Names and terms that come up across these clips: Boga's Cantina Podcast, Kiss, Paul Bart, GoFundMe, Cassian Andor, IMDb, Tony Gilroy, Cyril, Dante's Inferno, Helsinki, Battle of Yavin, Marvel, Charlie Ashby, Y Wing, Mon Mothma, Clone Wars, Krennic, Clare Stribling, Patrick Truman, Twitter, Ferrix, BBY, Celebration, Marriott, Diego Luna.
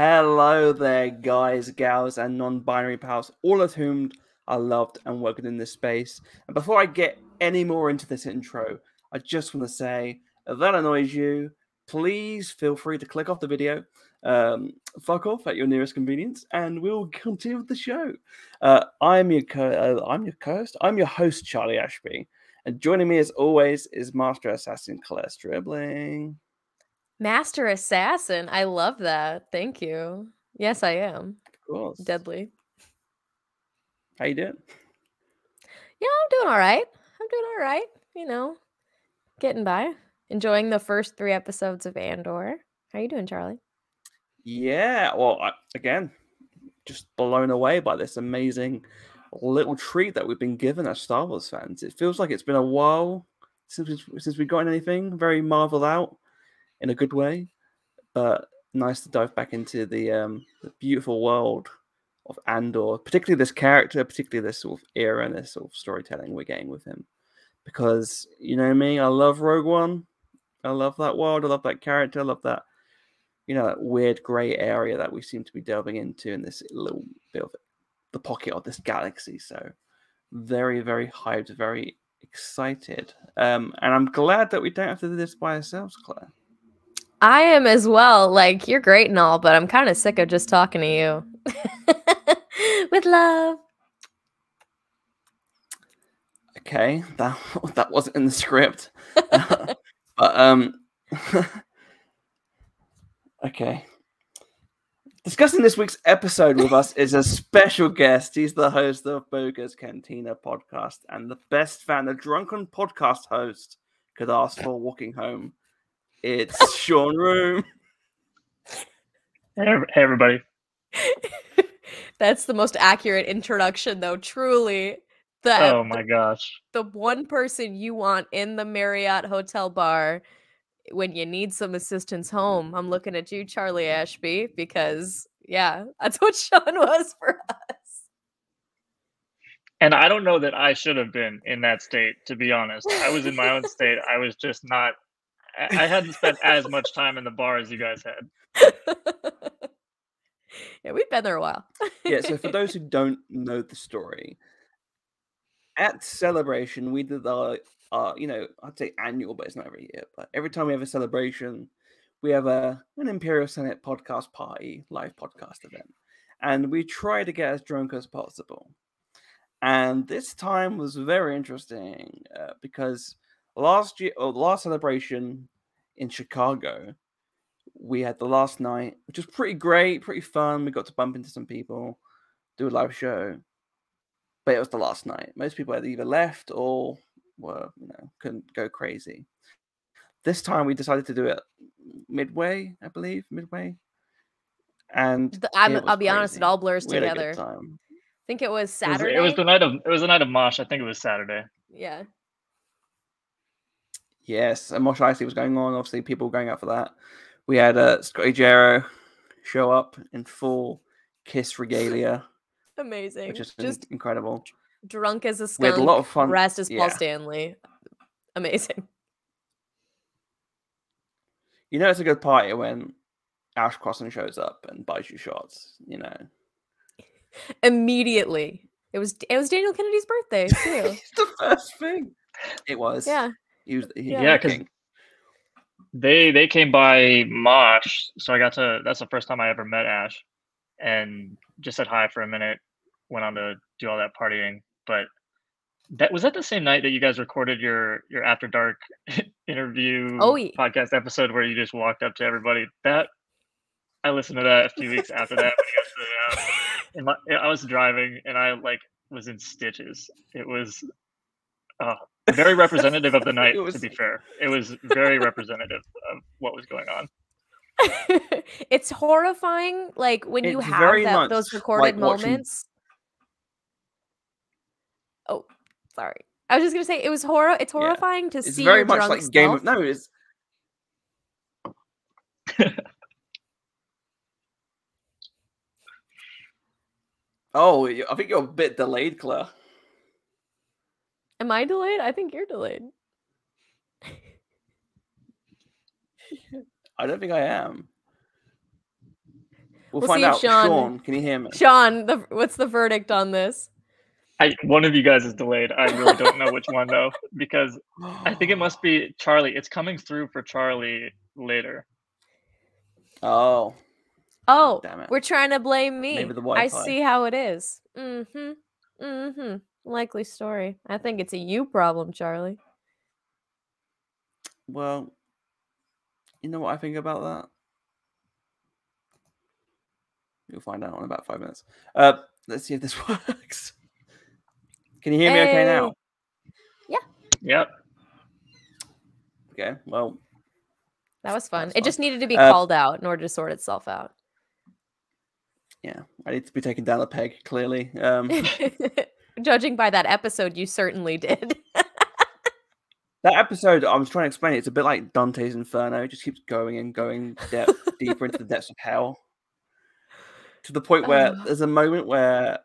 Hello there, guys, gals, and non-binary pals, all of whom are loved and welcomed in this space. And before I get any more into this intro, I just want to say, if that annoys you, please feel free to click off the video, fuck off at your nearest convenience, and we'll continue with the show. I'm your host, Charlie Ashby, and joining me as always is Master Assassin Clare Stribling. Master Assassin. I love that. Thank you. Yes, I am. Of course. Deadly. How you doing? Yeah, I'm doing all right. You know, getting by. Enjoying the first 3 episodes of Andor. How you doing, Charlie? Yeah, well, again, just blown away by this amazing little treat that we've been given as Star Wars fans. It feels like it's been a while since we've gotten anything very Marvel out. In a good way, but nice to dive back into the beautiful world of Andor, particularly this character, particularly this sort of era and this sort of storytelling we're getting with him. Because, you know me, I love Rogue One. I love that world. I love that character. I love that, you know, that weird grey area that we seem to be delving into in this little bit of the pocket of this galaxy. So very, very hyped, very excited. And I'm glad that we don't have to do this by ourselves, Clare. I am as well. Like, you're great and all, but I'm kind of sick of just talking to you. With love. Okay, that wasn't in the script. Okay. Discussing this week's episode with us is a special guest. He's the host of Boga's Cantina Podcast and the best fan a drunken podcast host could ask for walking home. It's Sean Room. Hey, everybody. That's the most accurate introduction, though. Truly. Oh, my gosh. The one person you want in the Marriott Hotel bar when you need some assistance home. I'm looking at you, Charlie Ashby, because, yeah, that's what Sean was for us. And I don't know that I should have been in that state, to be honest. I was in my own state. I was just not... I hadn't spent as much time in the bar as you guys had. Yeah, we've been there a while. Yeah, so for those who don't know the story, at Celebration, we did our you know, I'd say annual, but it's not every year. But every time we have a celebration, we have an Imperial Senate podcast party, live podcast event. And we try to get as drunk as possible. And this time was very interesting because... last year, or the last celebration in Chicago, we had the last night, which was pretty great, pretty fun. We got to bump into some people, do a live show, but it was the last night. Most people had either left or were, you know, couldn't go crazy. This time we decided to do it midway, I believe, midway. And I'll be honest, it all blurs together. I think it was Saturday. It was the night of Mosh. I think it was Saturday. Yeah. Yes, and Mosh Icy was going on. Obviously, people were going out for that. We had Scotty Jarrow show up in full Kiss regalia. Amazing. Which is just incredible. Drunk as a skunk. We had a lot of fun. Dressed as Paul Stanley. Amazing. You know it's a good party when Ash Crossan shows up and buys you shots, you know. Immediately. It was Daniel Kennedy's birthday, too. It's the first thing. It was. Yeah. Yeah, because they came by Mosh, so I got to. That's the first time I ever met Ash, and just said hi for a minute. Went on to do all that partying, but that was the same night that you guys recorded your After Dark interview podcast episode where you just walked up to everybody. That I listened to that a few weeks after that. When you guys put it out. I was driving and I was in stitches. It was. Very representative of the night, to be fair. It was very representative of what was going on. It's horrifying, like, when you have those recorded moments. Oh, sorry. I was just going to say, it's horrifying to see your drunk self. It's very much like Game of... No, it's... Oh, I think you're a bit delayed, Clare. Am I delayed? I think you're delayed. I don't think I am. We'll find out. Sean, can you hear me? Sean, what's the verdict on this? One of you guys is delayed. I really don't know which one, though, because I think it must be Charlie. It's coming through for Charlie later. Oh. Oh, damn it. We're trying to blame me. Maybe the Wi-Fi. I see how it is. Mm-hmm. Mm-hmm. Likely story. I think it's a you problem, Charlie. Well, you know what I think about that? You'll find out in about 5 minutes. Let's see if this works. Can you hear me okay now? Yeah. Yep. Okay, well. That was fun. It just needed to be called out in order to sort itself out. Yeah, I need to be taken down a peg, clearly. Judging by that episode, you certainly did. That episode, I was trying to explain it. It's a bit like Dante's Inferno. It just keeps going and going deeper into the depths of hell. To the point where there's a moment where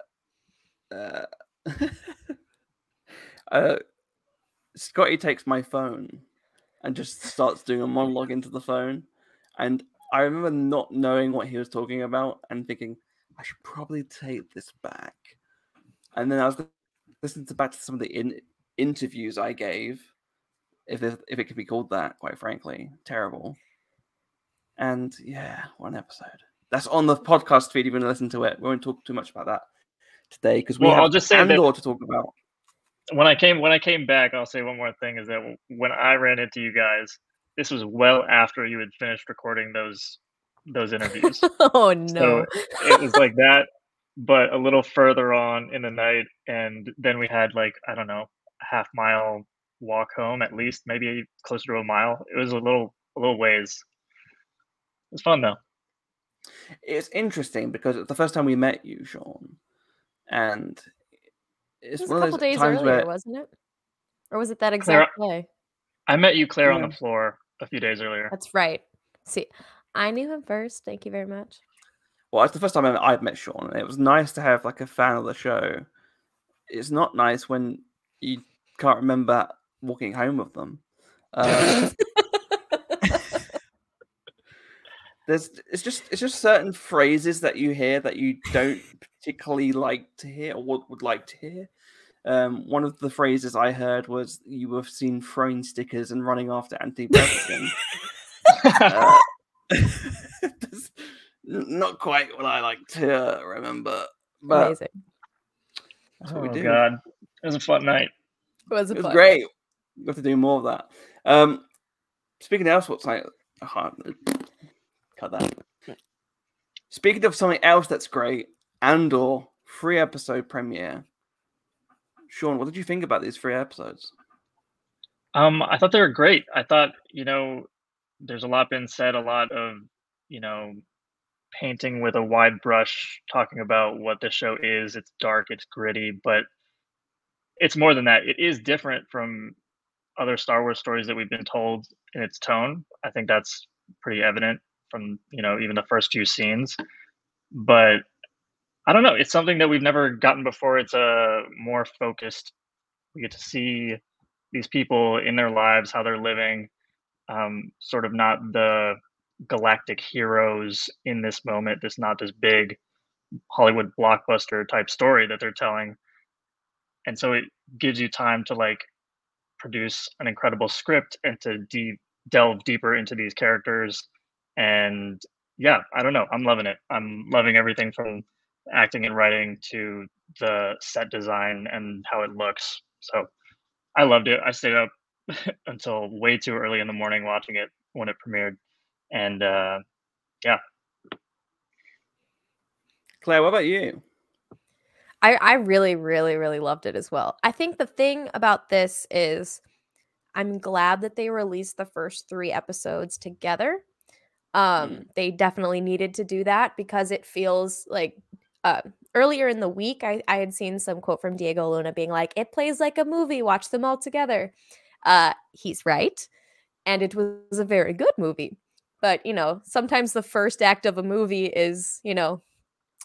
Scotty takes my phone and just starts doing a monologue into the phone. And I remember not knowing what he was talking about and thinking, I should probably take this back. And then I was listening back to some of the interviews I gave, if it could be called that, quite frankly. Terrible. And yeah, one episode. That's on the podcast feed. You're going to listen to it. We won't talk too much about that today because we have Andor to talk about. When I came back, I'll say one more thing is that when I ran into you guys, this was well after you had finished recording those interviews. Oh no. So it was like that, but a little further on in the night, and then we had like, I don't know, a half mile walk home at least, maybe closer to a mile. It was a little ways. It was fun though. It's interesting because it's the first time we met you, Sean. And it was one a couple of days earlier, wasn't it? Or was it that exact day? I met you, Claire, on the floor a few days earlier. That's right. See, I knew him first. Thank you very much. Well, it's the first time I've met Sean, and it was nice to have like a fan of the show. It's not nice when you can't remember walking home with them. It's just certain phrases that you hear that you don't particularly like to hear or would like to hear. One of the phrases I heard was, "You have seen throwing stickers and running after Anthony Burton." Not quite what I like to remember. But amazing. That's what we do. God. It was a fun night. It was great. We have to do more of that. Speaking of what's like a hard. Cut that. Speaking of something else that's great, Andor, 3-episode premiere. Sean, what did you think about these 3 episodes? I thought they were great. I thought, there's a lot been said, a lot of, painting with a wide brush, talking about what the show is. It's dark, it's gritty, but it's more than that. It is different from other Star Wars stories that we've been told in its tone. I think that's pretty evident from even the first few scenes, but I don't know, it's something that we've never gotten before. It's a more focused, we get to see these people in their lives, how they're living, sort of not the galactic heroes in this moment. It's not this big Hollywood blockbuster type story that they're telling, and so it gives you time to like produce an incredible script and to delve deeper into these characters. And yeah, I don't know. I'm loving it. I'm loving everything from acting and writing to the set design and how it looks. So I loved it. I stayed up until way too early in the morning watching it when it premiered. And yeah. Claire, what about you? I really, really, really loved it as well. I think the thing about this is I'm glad that they released the first 3 episodes together. They definitely needed to do that because it feels like earlier in the week, I had seen some quote from Diego Luna being like, it plays like a movie, watch them all together. He's right. And it was a very good movie. But, sometimes the first act of a movie is,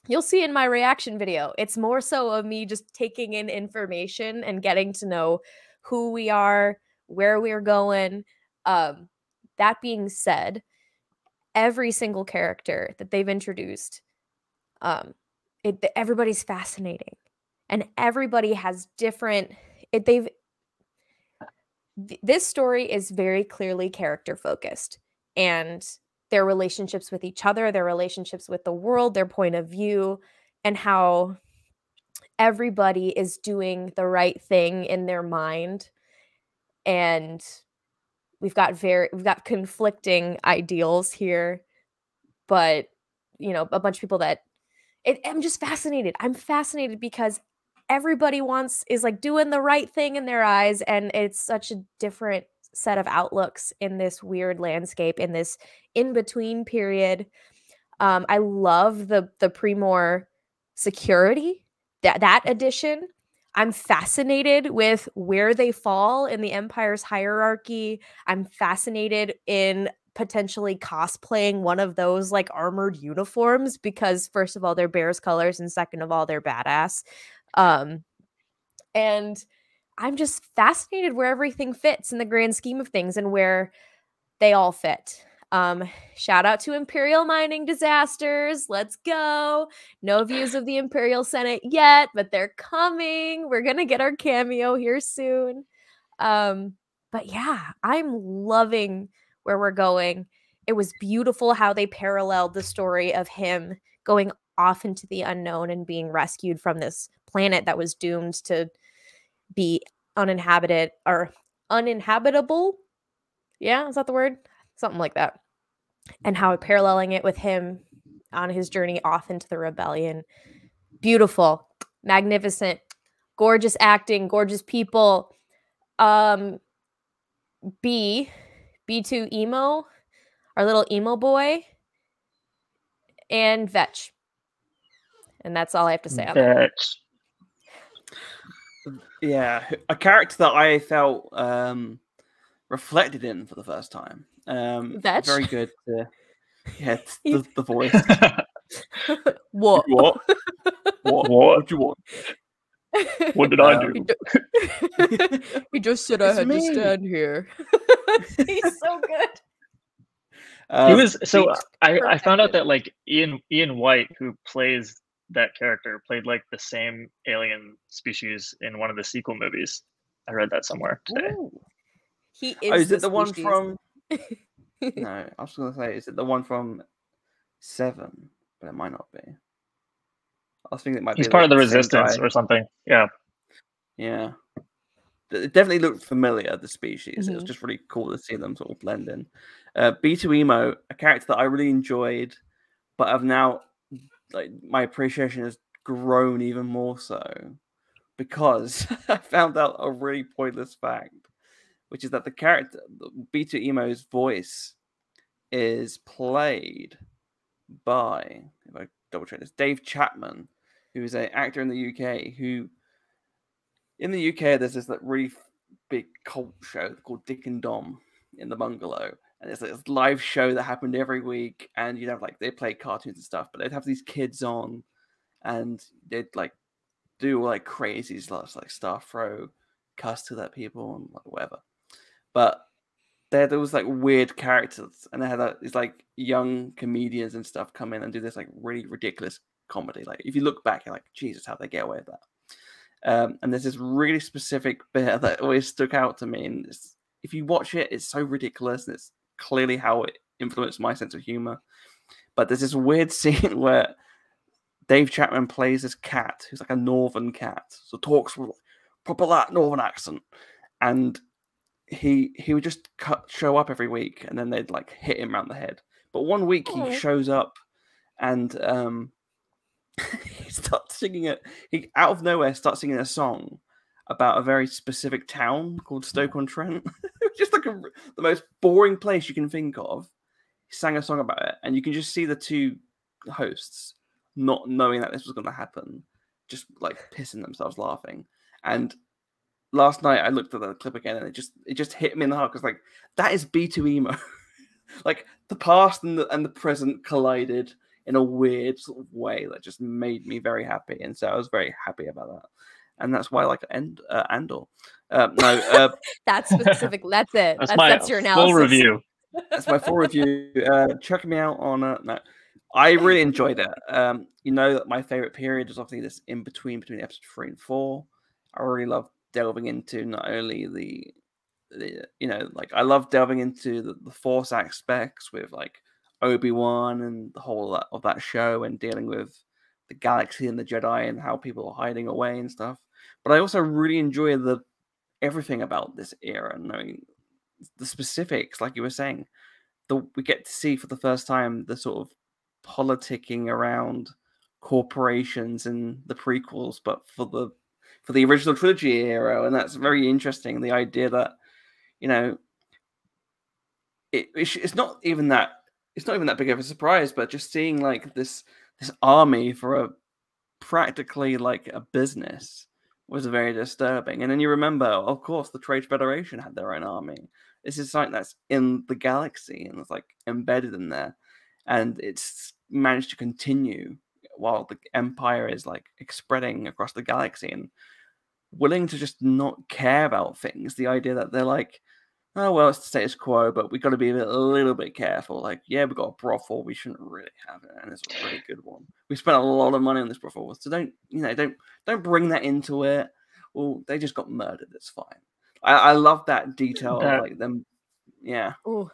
you'll see in my reaction video, it's more so of me just taking in information and getting to know who we are, where we're going. That being said, every single character that they've introduced Everybody's fascinating, and everybody has different. This story is very clearly character focused, and their relationships with each other, their relationships with the world, their point of view, and how everybody is doing the right thing in their mind. And we've got conflicting ideals here, but you know, a bunch of people that I'm just fascinated. I'm fascinated because everybody is like doing the right thing in their eyes. And it's such a different set of outlooks in this weird landscape, in this in-between period. I love the Primor security, that addition. I'm fascinated with where they fall in the Empire's hierarchy. I'm fascinated in potentially cosplaying one of those like armored uniforms, because first of all, they're bear's colors, and second of all, they're badass. And I'm just fascinated where everything fits in the grand scheme of things and where they all fit. Shout out to Imperial mining disasters. Let's go. No views of the Imperial Senate yet, but they're coming. We're going to get our cameo here soon. But yeah, I'm loving where we're going. It was beautiful how they paralleled the story of him going off into the unknown and being rescued from this planet that was doomed to be uninhabited or uninhabitable. Yeah, is that the word? Something like that. And how paralleling it with him on his journey off into the rebellion. Beautiful, magnificent, gorgeous acting, gorgeous people. B2 Emo, our little emo boy, and Vetch. And that's all I have to say on that. Yeah, a character that I felt reflected in for the first time. Vetch? Very good. Yeah, the voice. What? What? What did you want? What did I do? He just said I had to stand here. He's so good. He was so. I found out that like Ian White, who plays that character, played like the same alien species in one of the sequel movies. I read that somewhere today. Ooh. He is. Oh, is it the one from? No, I was gonna say, is it the one from Seven? But it might not be. I was thinking it might be. He's part of the Resistance or something. Yeah. Yeah. It definitely looked familiar, the species. Mm-hmm. It was just really cool to see them sort of blend in. B2Emo, a character that I really enjoyed, but I've now, like, my appreciation has grown even more so because I found out a really pointless fact, which is that the character, B2Emo's voice, is played by, if I double check this, Dave Chapman, who is an actor in the UK who. In the UK, there's this like really big cult show called Dick and Dom in the Bungalow. And it's like this live show that happened every week. And you'd have like, they play cartoons and stuff, but they'd have these kids on and they'd like do like crazy stuff, throw cuss at people and like, whatever. But there was like weird characters. And they had these like young comedians and stuff come in and do this like really ridiculous comedy. Like if you look back, you're like, Jesus, how'd they get away with that? And there's this really specific bit that always stuck out to me. And it's, if you watch it, it's so ridiculous, and it's clearly how it influenced my sense of humor. But there's this weird scene where Dave Chapman plays this cat who's like a northern cat, so talks with proper that northern accent. And he would just show up every week, and then they'd like hit him around the head. But one week he shows up, and he starts singing it. He out of nowhere starts singing a song about a very specific town called Stoke-on-Trent, just like the most boring place you can think of. He sang a song about it, and you can just see the two hosts not knowing that this was going to happen, just like pissing themselves laughing. And last night I looked at the clip again, and it just hit me in the heart, because like that is B2Emo. Like the past and the present collided in a weird sort of way that just made me very happy. And so I was very happy about that. And that's why I like Andor. That's specific. That's it. That's your analysis. Full review. That's my full review. Check me out on... I really enjoyed it. You know that my favorite period is obviously this in between episode 3 and 4. I really love delving into not only the you know, like I love delving into the Force aspects with like Obi-Wan and the whole of that show and dealing with the galaxy and the Jedi and how people are hiding away and stuff. But I also really enjoy the everything about this era, knowing the specifics, like you were saying. We get to see for the first time the sort of politicking around corporations in the prequels, but for the original trilogy era, and that's very interesting. The idea that, you know, it's not even that big of a surprise, but just seeing like this army for a practically like a business was very disturbing. And then you remember, of course, the Trade Federation had their own army. This is something that's in the galaxy and it's like embedded in there, and it's managed to continue while the Empire is like spreading across the galaxy and willing to just not care about things. The idea that they're like, oh, well, it's the status quo, but we've got to be a little bit careful. Like, yeah, we've got a brothel. We shouldn't really have it, and it's a really good one. We spent a lot of money on this brothel, so don't bring that into it. Well, they just got murdered. It's fine. I love that detail. That, like them, yeah. Ooh.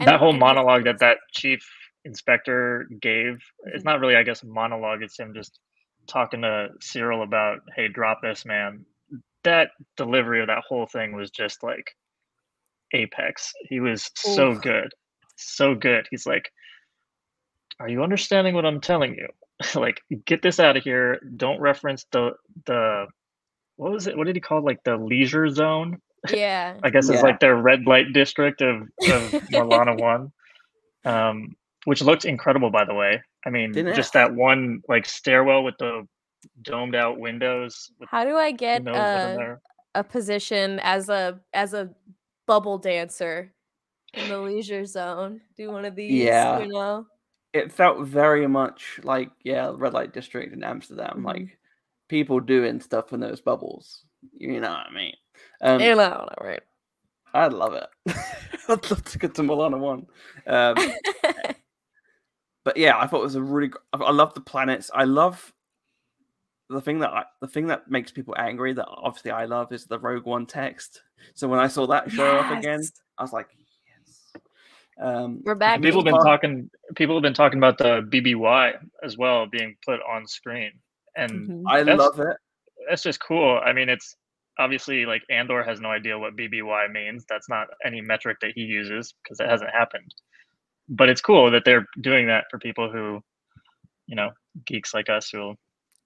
That whole monologue that chief inspector gave, it's not really, I guess, a monologue. It's him just talking to Cyril about, hey, drop this, man. That delivery of that whole thing was just like apex. He was so good, so good. He's like, are you understanding what I'm telling you? Like, get this out of here. Don't reference the what was it? What did he call it? Like the leisure zone? Yeah, I guess it's like their red light district of Milana One, which looked incredible, by the way. I mean, just that one like stairwell with the domed out windows. With, how do I get a position as a bubble dancer in the leisure zone? Do one of these, you know? It felt very much like, yeah, red light district in Amsterdam, like people doing stuff in those bubbles. You know what I mean? You know, all right. I'd love it. I'd love to get to Milana One. But yeah, I thought it was a really. I love the planets. I love the thing that makes people angry. That obviously I love is the Rogue One text. So when I saw that show up again, I was like, yes. We're back. People have been talking about the BBY as well being put on screen, and I love it. That's just cool. I mean, it's obviously like Andor has no idea what BBY means. That's not any metric that he uses because it hasn't happened. But it's cool that they're doing that for people who, you know, geeks like us who will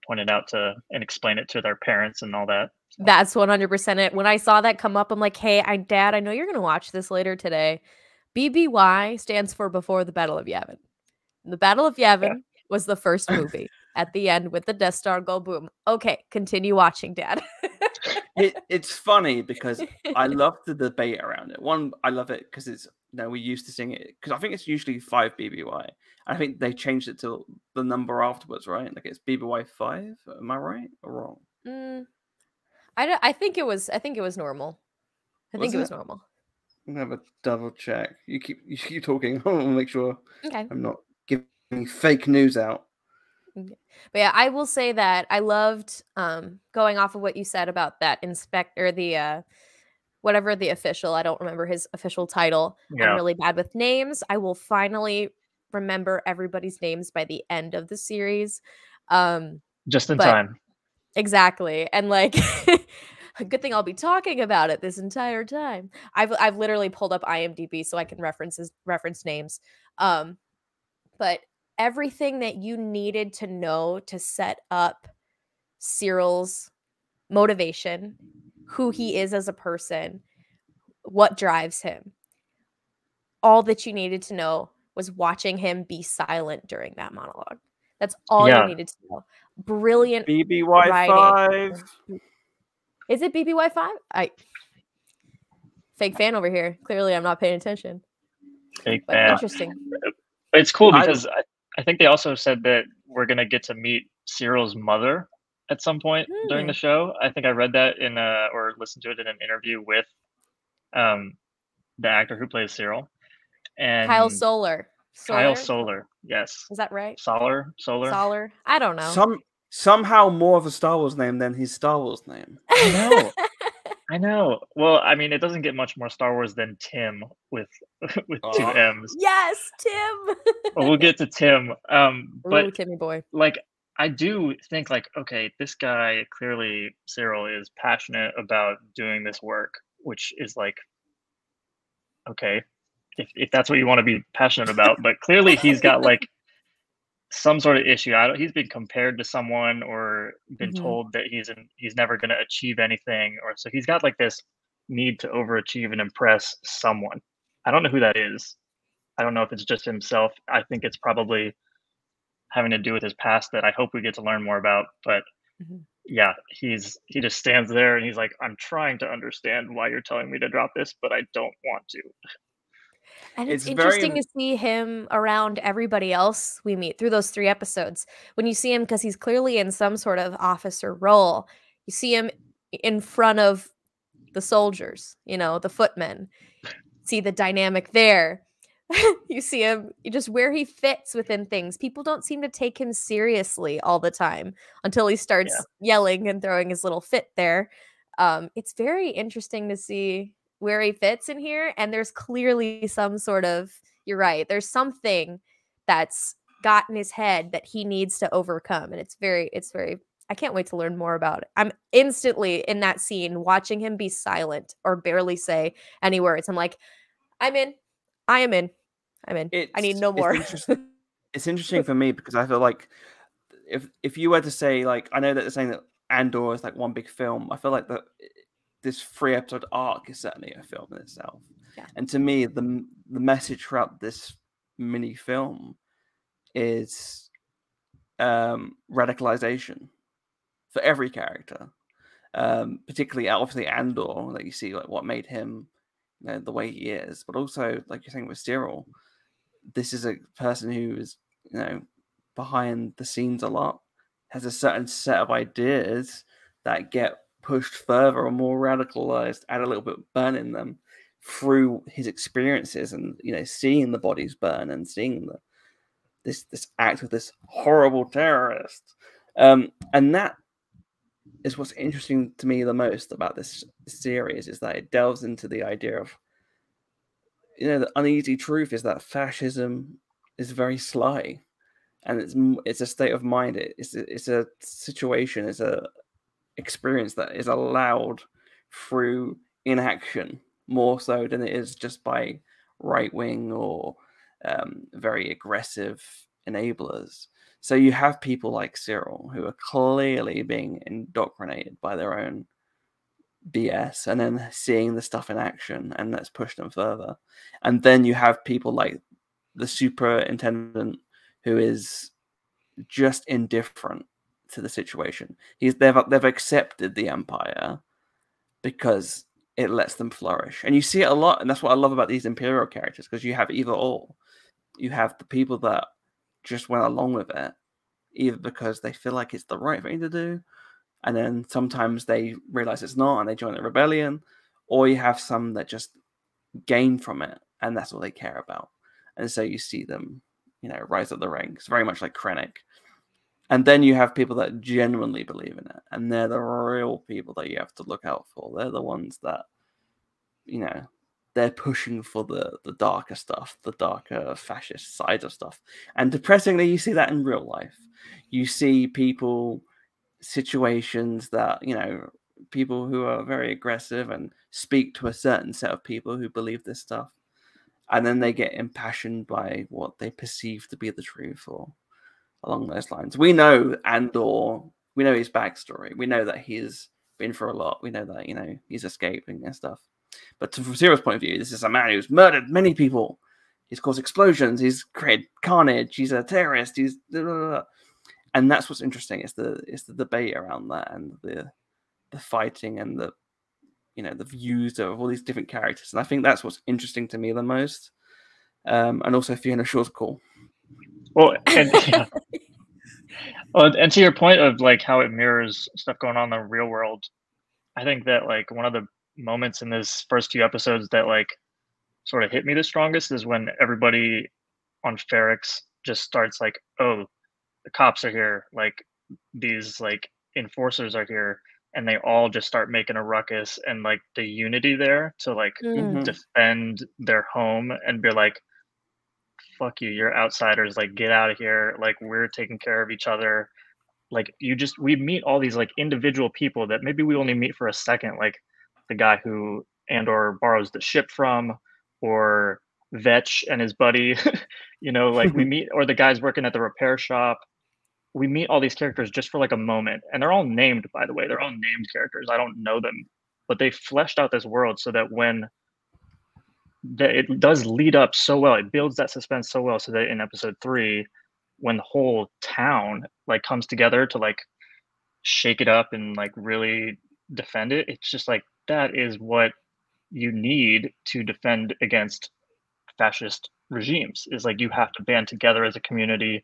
point it out to and explain it to their parents and all that. So. That's 100% it. When I saw that come up, I'm like, hey, Dad, I know you're going to watch this later today. BBY stands for Before the Battle of Yavin. The Battle of Yavin was the first movie. At the end with the Death Star go boom. Okay, continue watching, Dad. It's funny because I love the debate around it. One, I love it because it's, you know, we used to sing it because I think it's usually 5 BBY. I think they changed it to the number afterwards, right? Like it's BBY 5. Am I right or wrong? I think it was normal. I think it was normal. I'm gonna have a double check. You keep talking. I want to make sure I'm not giving fake news out. But yeah, I will say that I loved going off of what you said about that inspector, the whatever the official, I don't remember his official title. Yeah. I'm really bad with names. I will finally remember everybody's names by the end of the series. Just in time. Exactly. And like a good thing I'll be talking about it this entire time. I've literally pulled up IMDb so I can reference names. But everything that you needed to know to set up Cyril's motivation, who he is as a person, what drives him. All that you needed to know was watching him be silent during that monologue. That's all you needed to know. Brilliant. BBY5. Is it BBY5? Fake fan over here. Clearly, I'm not paying attention. Fake fan. Interesting. It's cool because I think they also said that we're going to get to meet Cyril's mother at some point during the show. I think I read that in or listened to it in an interview with the actor who plays Cyril. And Kyle Solar. Solar? Kyle Solar, yes. Is that right? Solar. I don't know. Somehow more of a Star Wars name than his Star Wars name. I know. I know. Well, I mean, it doesn't get much more Star Wars than Tim with two M's. Yes, Tim. Well, we'll get to Tim. But ooh, Timmy boy. Like, I do think, like, okay, this guy clearly, Cyril, is passionate about doing this work, which is like, okay, if that's what you want to be passionate about, but clearly he's got like some sort of issue. He's been compared to someone or been told that he's never going to achieve anything, or so he's got like this need to overachieve and impress someone. I don't know who that is. I don't know if it's just himself. I think it's probably having to do with his past that I hope we get to learn more about, but yeah, he just stands there and he's like, I'm trying to understand why you're telling me to drop this, but I don't want to. And it's interesting to see him around everybody else we meet through those 3 episodes. When you see him, because he's clearly in some sort of officer role, you see him in front of the soldiers, you know, the footmen. See the dynamic there. You see him just where he fits within things. People don't seem to take him seriously all the time until he starts yelling and throwing his little fit there. It's very interesting to see where he fits in here, and there's clearly some sort of, you're right, there's something that's got in his head that he needs to overcome, and it's very I can't wait to learn more about it. I'm instantly in that scene watching him be silent or barely say any words. I'm like, I am in. I need no more. It's interesting for me because I feel like if you were to say, like, I know that they're saying that Andor is like one big film, I feel like that this 3-episode arc is certainly a film in itself. Yeah. And to me, the message throughout this mini film is radicalization for every character, particularly obviously Andor, like you see like what made him, you know, the way he is, but also like you're saying with Cyril, this is a person who is, you know, behind the scenes a lot, has a certain set of ideas that get pushed further or more radicalized, add a little bit of burn in them through his experiences, and, you know, seeing the bodies burn and seeing this act of this horrible terrorist, and that is what's interesting to me the most about this series, is that it delves into the idea of, you know, the uneasy truth is that fascism is very sly, and it's a state of mind, it's a situation, it's a experience that is allowed through inaction more so than it is just by right wing or very aggressive enablers. So you have people like Cyril who are clearly being indoctrinated by their own BS, and then seeing the stuff in action, and that's pushed them further. And then you have people like the superintendent who is just indifferent to the situation. They've accepted the empire because it lets them flourish, and you see it a lot. And that's what I love about these imperial characters, because you have either or. You have the people that just went along with it, either because they feel like it's the right thing to do, and then sometimes they realize it's not and they join a rebellion, or you have some that just gain from it and that's all they care about, and so you see them, you know, rise up the ranks, very much like Krennic. And then you have people that genuinely believe in it, and they're the real people that you have to look out for. They're the ones that, you know, they're pushing for the darker stuff, the darker fascist side of stuff. And depressingly, you see that in real life. You see people, situations that, you know, people who are very aggressive and speak to a certain set of people who believe this stuff, and then they get impassioned by what they perceive to be the truth, or along those lines. We know Andor, we know his backstory, we know that he's been through a lot, we know that, you know, he's escaping and stuff. But from Cyril's point of view, this is a man who's murdered many people, he's caused explosions, he's created carnage, he's a terrorist, he's blah, blah, blah. And that's what's interesting, it's the debate around that, and the fighting, and the, you know, the views of all these different characters. And I think that's what's interesting to me the most. And also Fiona Shaw's cool. Well, and, yeah. Well, and to your point of like how it mirrors stuff going on in the real world, I think that like one of the moments in this first few episodes that like sort of hit me the strongest is when everybody on Ferrix just starts like, oh, the cops are here, like these like enforcers are here, and they all just start making a ruckus, and like the unity there to like defend their home and be like, fuck you, you're outsiders, like get out of here, like we're taking care of each other. Like you just, we meet all these like individual people that maybe we only meet for a second, like the guy who Andor borrows the ship from, or Vetch and his buddy, you know, like we meet, or the guys working at the repair shop. We meet all these characters just for like a moment, and they're all named, by the way, they're all named characters. I don't know them, but they fleshed out this world so that when it does lead up so well, it builds that suspense so well, so that in episode 3, when the whole town like comes together to like shake it up and like really defend it, it's just like, that is what you need to defend against fascist regimes, is like you have to band together as a community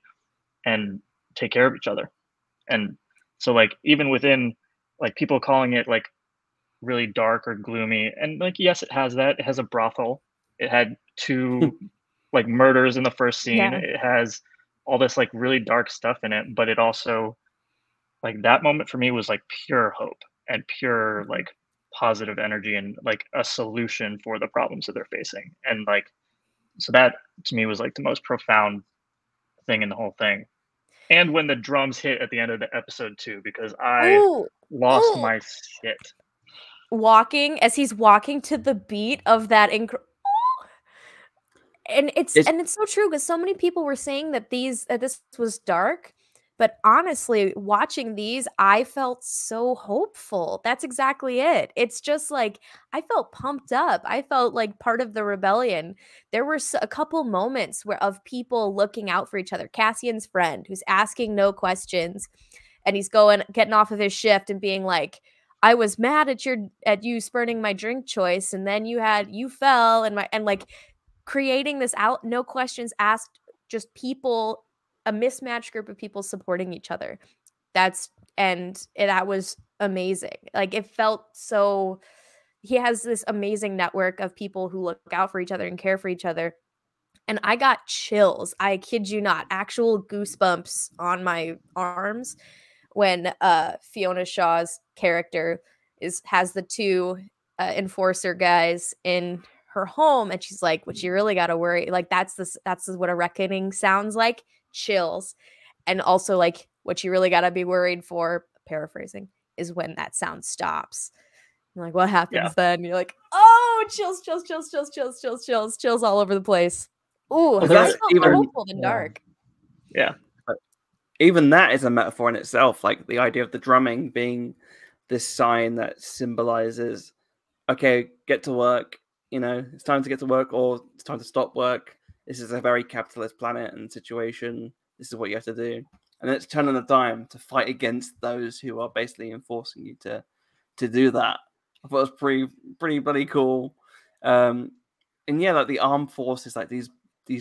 and take care of each other. And so like even within like people calling it like really dark or gloomy, and like yes, it has that, it has a brothel, it had 2 like murders in the first scene, it has all this like really dark stuff in it, but it also like, that moment for me was like pure hope and pure like positive energy and like a solution for the problems that they're facing. And like, so that to me was like the most profound thing in the whole thing. And when the drums hit at the end of the episode 2, because I lost my shit. Walking, as he's walking to the beat of that, and it's so true, because so many people were saying that these this was dark, but honestly, watching these, I felt so hopeful. That's exactly it. It's just like, I felt pumped up. I felt like part of the rebellion. There were a couple moments where of people looking out for each other. Cassian's friend, who's asking no questions, and he's going, getting off of his shift and being like, I was mad at you spurning my drink choice, and then you fell, and like creating this out, no questions asked, just people, a mismatched group of people supporting each other. That was amazing. Like it felt so, he has this amazing network of people who look out for each other and care for each other. And I got chills. I kid you not, actual goosebumps on my arms when Fiona Shaw's character has the 2 enforcer guys in her home, and she's like, "What you really got to worry? Like that's what a reckoning sounds like." Chills. And also like, what you really got to be worried for, paraphrasing, is when that sound stops. I'm like, what happens then? And you're like, oh, chills all over the place. Ooh, well, that's even hopeful and dark. Yeah. But even that is a metaphor in itself. Like the idea of the drumming being this sign that symbolizes, okay, get to work, you know, it's time to get to work, or it's time to stop work. This is a very capitalist planet and situation. This is what you have to do. And it's turning the dime to fight against those who are basically enforcing you to do that. I thought it was pretty bloody cool. And yeah, like the armed forces, like these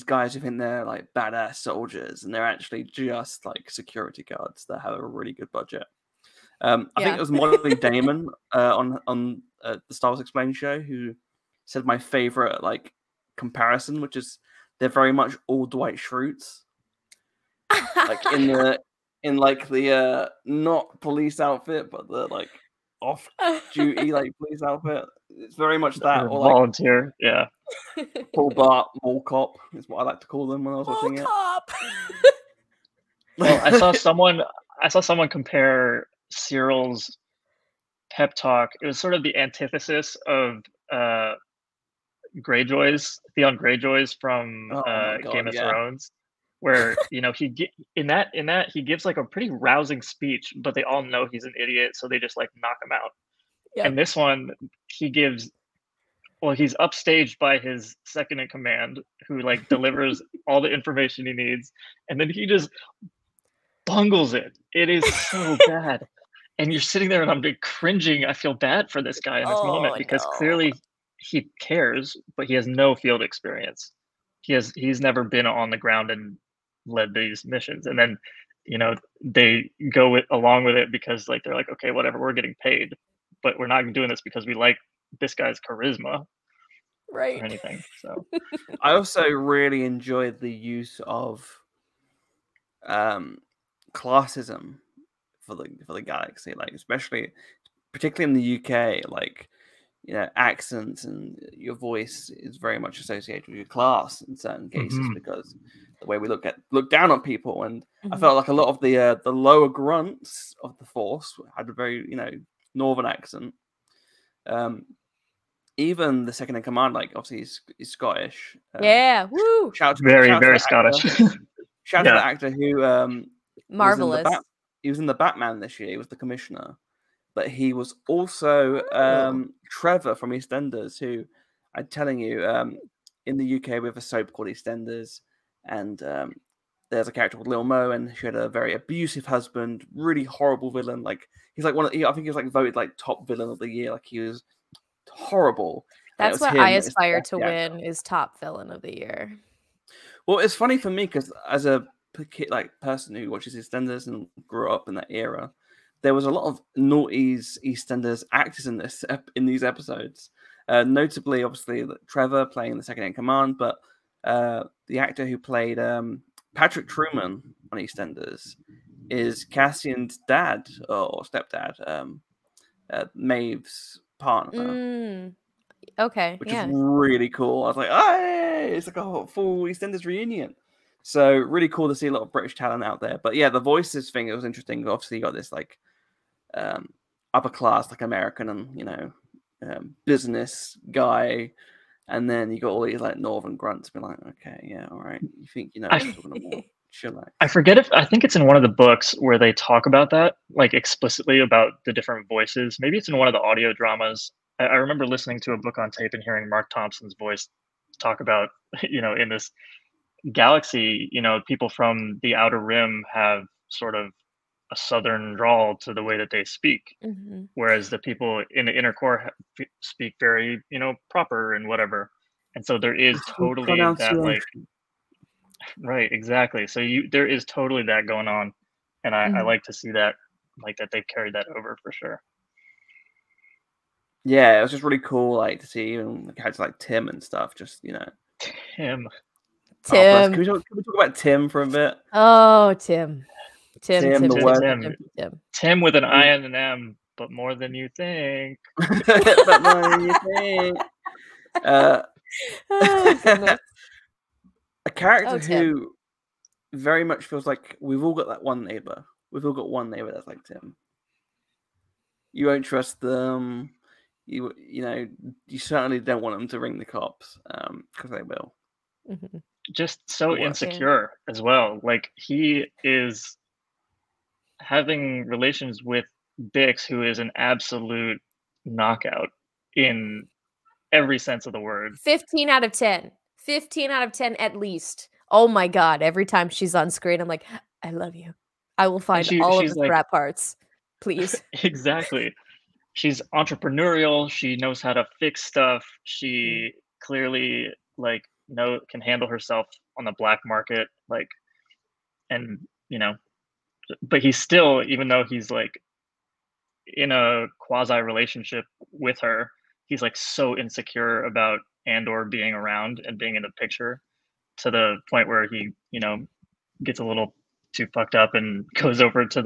guys who think they're like badass soldiers, and they're actually just like security guards that have a really good budget. I think it was Molly Damon on the Star Wars Explained show who said my favorite like comparison, which is, they're very much all Dwight Schrutes, like in the not police outfit, but the like off duty like police outfit. It's very much that, or like, volunteer, yeah. Paul Bart, mall cop is what I like to call them when I was watching it. Well, I saw someone compare Cyril's pep talk. It was sort of the antithesis of Theon Greyjoy's from Game of Thrones, where you know he gives like a pretty rousing speech, but they all know he's an idiot, so they just like knock him out. Yep. And this one, he's upstaged by his second in command, who like delivers all the information he needs, and then he just bungles it. It is so bad, and you're sitting there and I'm cringing. I feel bad for this guy in this moment, because clearly he cares, but he has no field experience. He's never been on the ground and led these missions. And then, you know, they go along with it because like, they're like, okay, whatever, we're getting paid, but we're not doing this because we like this guy's charisma. right, or anything. So I also really enjoyed the use of classism for the galaxy, like particularly in the UK, like, you know, accents and your voice is very much associated with your class in certain cases, because the way we look down on people, and I felt like a lot of the lower grunts of the Force had a very, you know, northern accent. Even the second in command, like, obviously he's Scottish. Yeah, woo! Very Scottish. Shout out to the actor who marvelous. He was in the Batman this year. He was the commissioner. But he was also Trevor from EastEnders, who, I'm telling you, in the UK we have a soap called EastEnders, and there's a character called Lil Mo, and she had a very abusive husband, really horrible villain. Like, he's like I think he was like voted like top villain of the year. Like, he was horrible. That's what I aspire to win, is top villain of the year. Well, it's funny for me because as a person who watches EastEnders and grew up in that era, there was a lot of noughties EastEnders actors in these episodes, notably, obviously, Trevor playing the second in command, but the actor who played Patrick Truman on EastEnders is Cassian's dad or stepdad, Maeve's partner. Okay, which is really cool. I was like, hey, it's like a full EastEnders reunion. So really cool to see a lot of British talent out there. But yeah, the voices thing, it was interesting. Obviously, you got this like upper class, like American and, you know, business guy, and then you got all these like northern grunts being like, okay, yeah, all right, you think you know what you're talking about. Chill out. I forget if I think it's in one of the books where they talk about that, like explicitly about the different voices. Maybe it's in one of the audio dramas. I remember listening to a book on tape and hearing Mark Thompson's voice talk about, you know, in this galaxy, you know, people from the Outer Rim have sort of a southern drawl to the way that they speak, whereas the people in the inner core speak very, you know, proper and whatever. And so there is totally that, like, right, exactly. So there is totally that going on, and I like to see that, like, that they've carried that over for sure. Yeah, it was just really cool, like, to see even characters like Tim and stuff. Just, you know, Tim. Can we talk about Tim for a bit? Oh, Tim. Tim with an I and an M, but more than you think. But more than you think. A character who very much feels like we've all got that one neighbor. We've all got one neighbor that's like Tim. You won't trust them. You know, you certainly don't want them to ring the cops, because they will. Just so insecure as well. Like, he is having relations with Bix, who is an absolute knockout in every sense of the word. 15 out of 10. 15 out of 10 at least. Oh my God. Every time she's on screen, I'm like, I love you. I will find all of the crap parts. Please. Exactly. She's entrepreneurial. She knows how to fix stuff. She clearly, like, can handle herself on the black market, like, and, you know, but he's still, even though he's like in a quasi relationship with her, he's like so insecure about Andor being around and being in the picture, to the point where he, you know, gets a little too fucked up and goes over to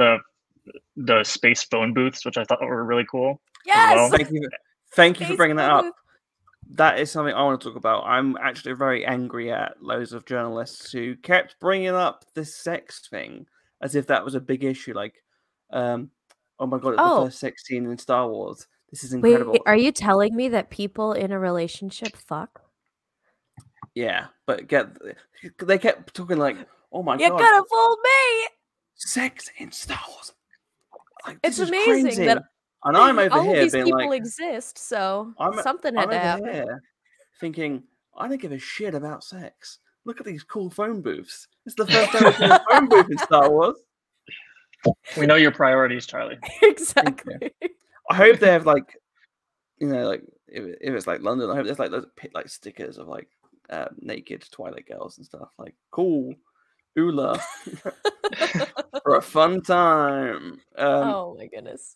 the space phone booths, which I thought were really cool. Yes, well. Thank you for bringing that up. That is something I want to talk about. I'm actually very angry at loads of journalists who kept bringing up the sex thing as if that was a big issue. Like, oh my God, it's the first sex scene in Star Wars. This is incredible. Wait, are you telling me that people in a relationship fuck? Yeah, but they kept talking like, oh my God. You got a full mate. Sex in Star Wars. Like, it's amazing that... And I'm over here being like, all these people exist, so something had to happen. Thinking, I don't give a shit about sex. Look at these cool phone booths. It's the first time I've seen a phone booth in Star Wars. We know your priorities, Charlie. Exactly. I hope they have, like, you know, like, if it's like London, I hope there's like those like stickers of like naked Twilight girls and stuff. Like, cool. Oola. For a fun time. Oh my goodness.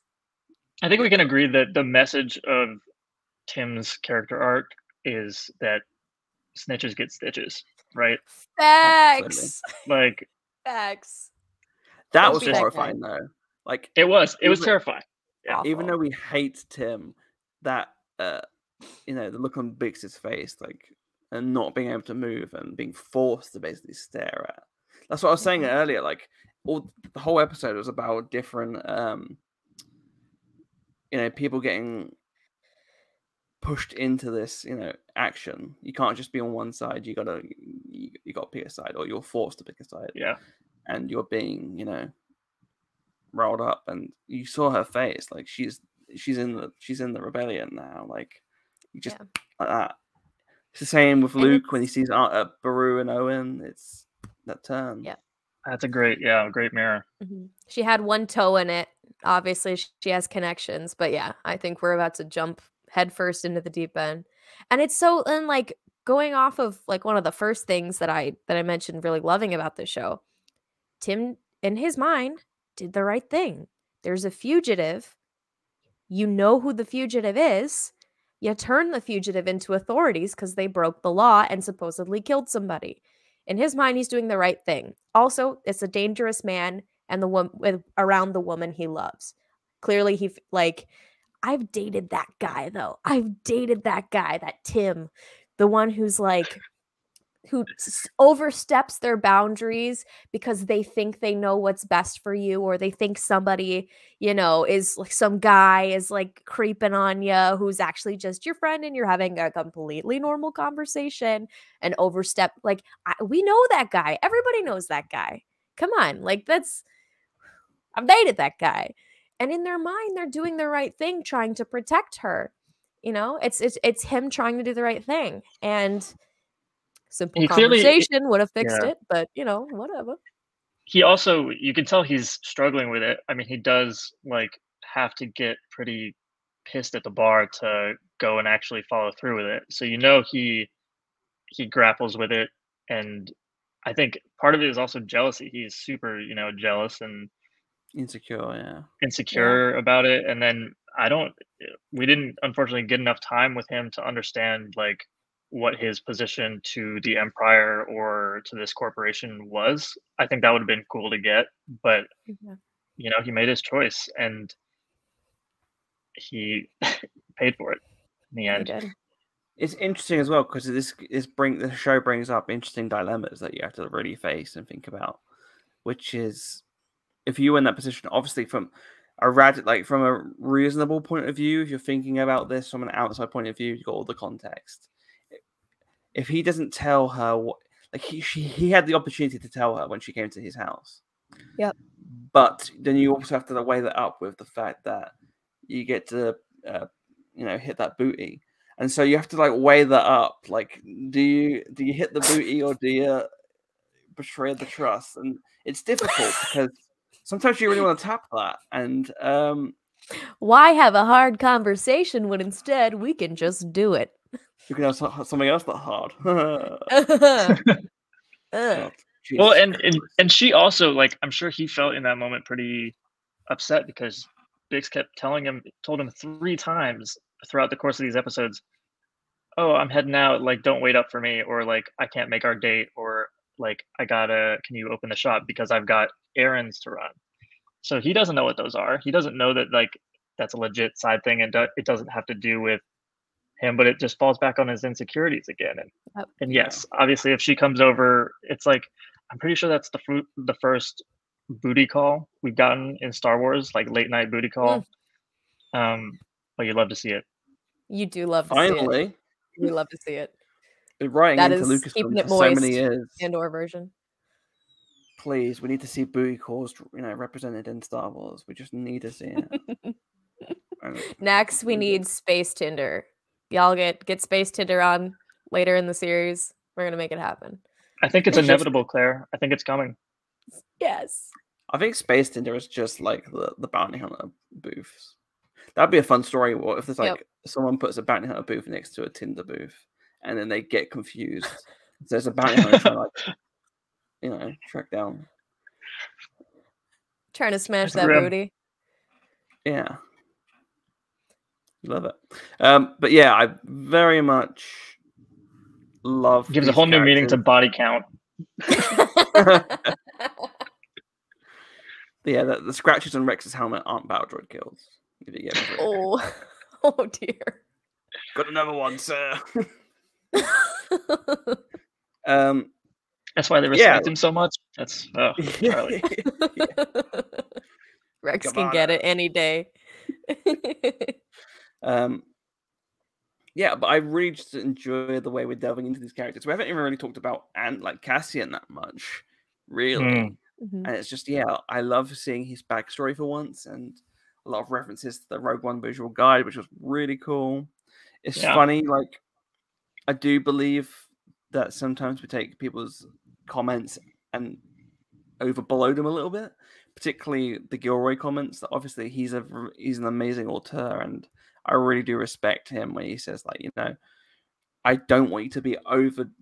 I think we can agree that the message of Tim's character arc is that snitches get stitches, right? Facts. Like facts. That was horrifying though. Like it was terrifying. Yeah. Even though we hate Tim, that you know, the look on Bix's face, like, and not being able to move and being forced to basically stare at. That's what I was saying earlier. Like, the whole episode was about different, you know, people getting pushed into this, you know, action. You can't just be on one side. You got to pick a side, or you're forced to pick a side. Yeah, and you're being, you know, riled up, and you saw her face. Like she's in the rebellion now. Like you just like that. It's the same with Luke when he sees Beru and Owen. It's that turn. Yeah, that's a great mirror. Mm-hmm. She had one toe in it. Obviously, she has connections, but yeah, I think we're about to jump headfirst into the deep end, and it's so. And like going off of like one of the first things that I mentioned, really loving about this show, Tim in his mind did the right thing. There's a fugitive. You know who the fugitive is. You turn the fugitive into authorities because they broke the law and supposedly killed somebody. In his mind, he's doing the right thing. Also, it's a dangerous man and the woman around the woman he loves. Clearly, he like, I've dated that guy though. I've dated that guy, that Tim, the one who's like, who oversteps their boundaries because they think they know what's best for you, or they think somebody, you know, is like some guy is like creeping on you who's actually just your friend and you're having a completely normal conversation and overstep. Like we know that guy. Everybody knows that guy. Come on. Like I've dated that guy. And in their mind, they're doing the right thing, trying to protect her. You know, it's him trying to do the right thing. And simple conversation would have fixed it, but you know, whatever. He also, you can tell he's struggling with it. I mean, he does like have to get pretty pissed at the bar to go and actually follow through with it. So, you know, he grapples with it. And I think part of it is also jealousy. He's super, you know, jealous and insecure. Yeah. Insecure about it. And then we didn't unfortunately get enough time with him to understand like what his position to the Empire or to this corporation was. I think that would have been cool to get, but you know, he made his choice and he paid for it in the end. It's interesting as well because the show brings up interesting dilemmas that you have to really face and think about, which is if you were in that position, obviously from a reasonable point of view, if you're thinking about this from an outside point of view, you've got all the context. If he doesn't tell her what, like he had the opportunity to tell her when she came to his house. Yep. But then you also have to weigh that up with the fact that you get to, you know, hit that booty, and so you have to like weigh that up. Like, do you hit the booty or do you betray the trust? And it's difficult because sometimes you really want to tap that. And why have a hard conversation when instead we can just do it? You can have something else that hard. Oh, well, and she also, like, I'm sure he felt in that moment pretty upset because Bix kept told him 3 times throughout the course of these episodes, oh, I'm heading out, like, don't wait up for me, or like, I can't make our date, or like, can you open the shop because I've got errands to run. So he doesn't know what those are. He doesn't know that, like, that's a legit side thing and it doesn't have to do with him, but it just falls back on his insecurities again. And yes, obviously, if she comes over, it's like, I'm pretty sure that's the first booty call we've gotten in Star Wars, like late night booty call. Mm. But you love to see it. You do love to see it. You love to see it. Right, that is Lucasfilm keeping it moist. So many years. Andor version. Please, we need to see booty calls, you know, represented in Star Wars. We just need to see it. Next, we need space Tinder. Y'all get space Tinder on later in the series. We're going to make it happen. I think it's inevitable, Claire. I think it's coming. Yes. I think space Tinder is just like the bounty hunter booths. That'd be a fun story. What if there's like someone puts a bounty hunter booth next to a Tinder booth and then they get confused. So there's a bounty hunter trying to, like, you know, track down. Trying to smash that booty. Yeah. Love it. But yeah, I very much love. Gives a whole new meaning to body count. Yeah, the scratches on Rex's helmet aren't battle droid kills. If you get oh dear. Got another one, sir. That's why they respect him so much. That's Charlie. Rex Come can on. Get it any day. Yeah, but I really just enjoy the way we're delving into these characters. We haven't even really talked about Cassian that much, really. Mm-hmm. And it's just, I love seeing his backstory for once, and a lot of references to the Rogue One visual guide, which was really cool. It's funny, like, I do believe that sometimes we take people's comments and overblow them a little bit, particularly the Gilroy comments. That obviously he's an amazing auteur, and I really do respect him when he says, like, you know, I don't want you to be overridden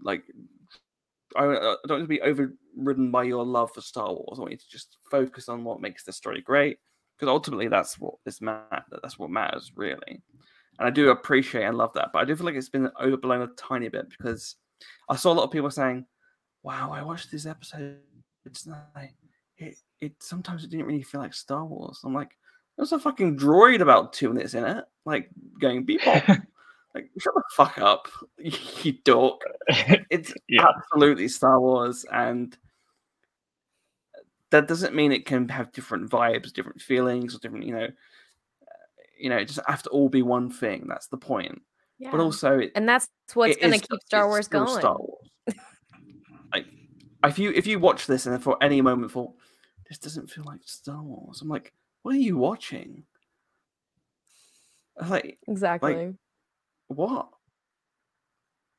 by your love for Star Wars. I want you to just focus on what makes the story great, because ultimately that's what matters, really. And I do appreciate and love that, but I do feel like it's been overblown a tiny bit, because I saw a lot of people saying, "Wow, I watched this episode tonight. Sometimes it didn't really feel like Star Wars." I'm like, there's a fucking droid about 2 minutes in it, like going beepop. Like, shut the fuck up, you dork. It's absolutely Star Wars, and that doesn't mean it can have different vibes, different feelings, or different, you know, it just have to all be one thing. That's the point. Yeah. But also, and that's what's going to keep Star Wars going. Star Wars. Like, if you watch this and for any moment thought, this doesn't feel like Star Wars, I'm like, what are you watching? Like, exactly. Like, what?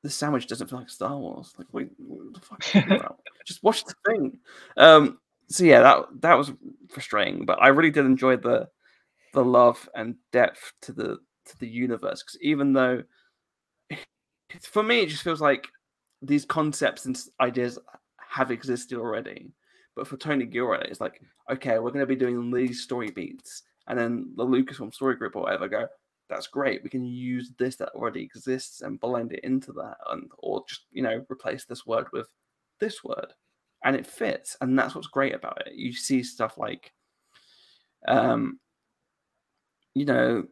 The sandwich doesn't feel like Star Wars. Like, wait, what the fuck are you talking about? Just watch the thing. So yeah, that was frustrating, but I really did enjoy the love and depth to the universe, because even though for me it just feels like these concepts and ideas have existed already, but for Tony Gilroy it's like, okay, we're going to be doing these story beats, and then the Lucasfilm story group or whatever go, that's great, we can use this that already exists and blend it into that, and or just, you know, replace this word with this word, and it fits. And that's what's great about it. You see stuff like you know,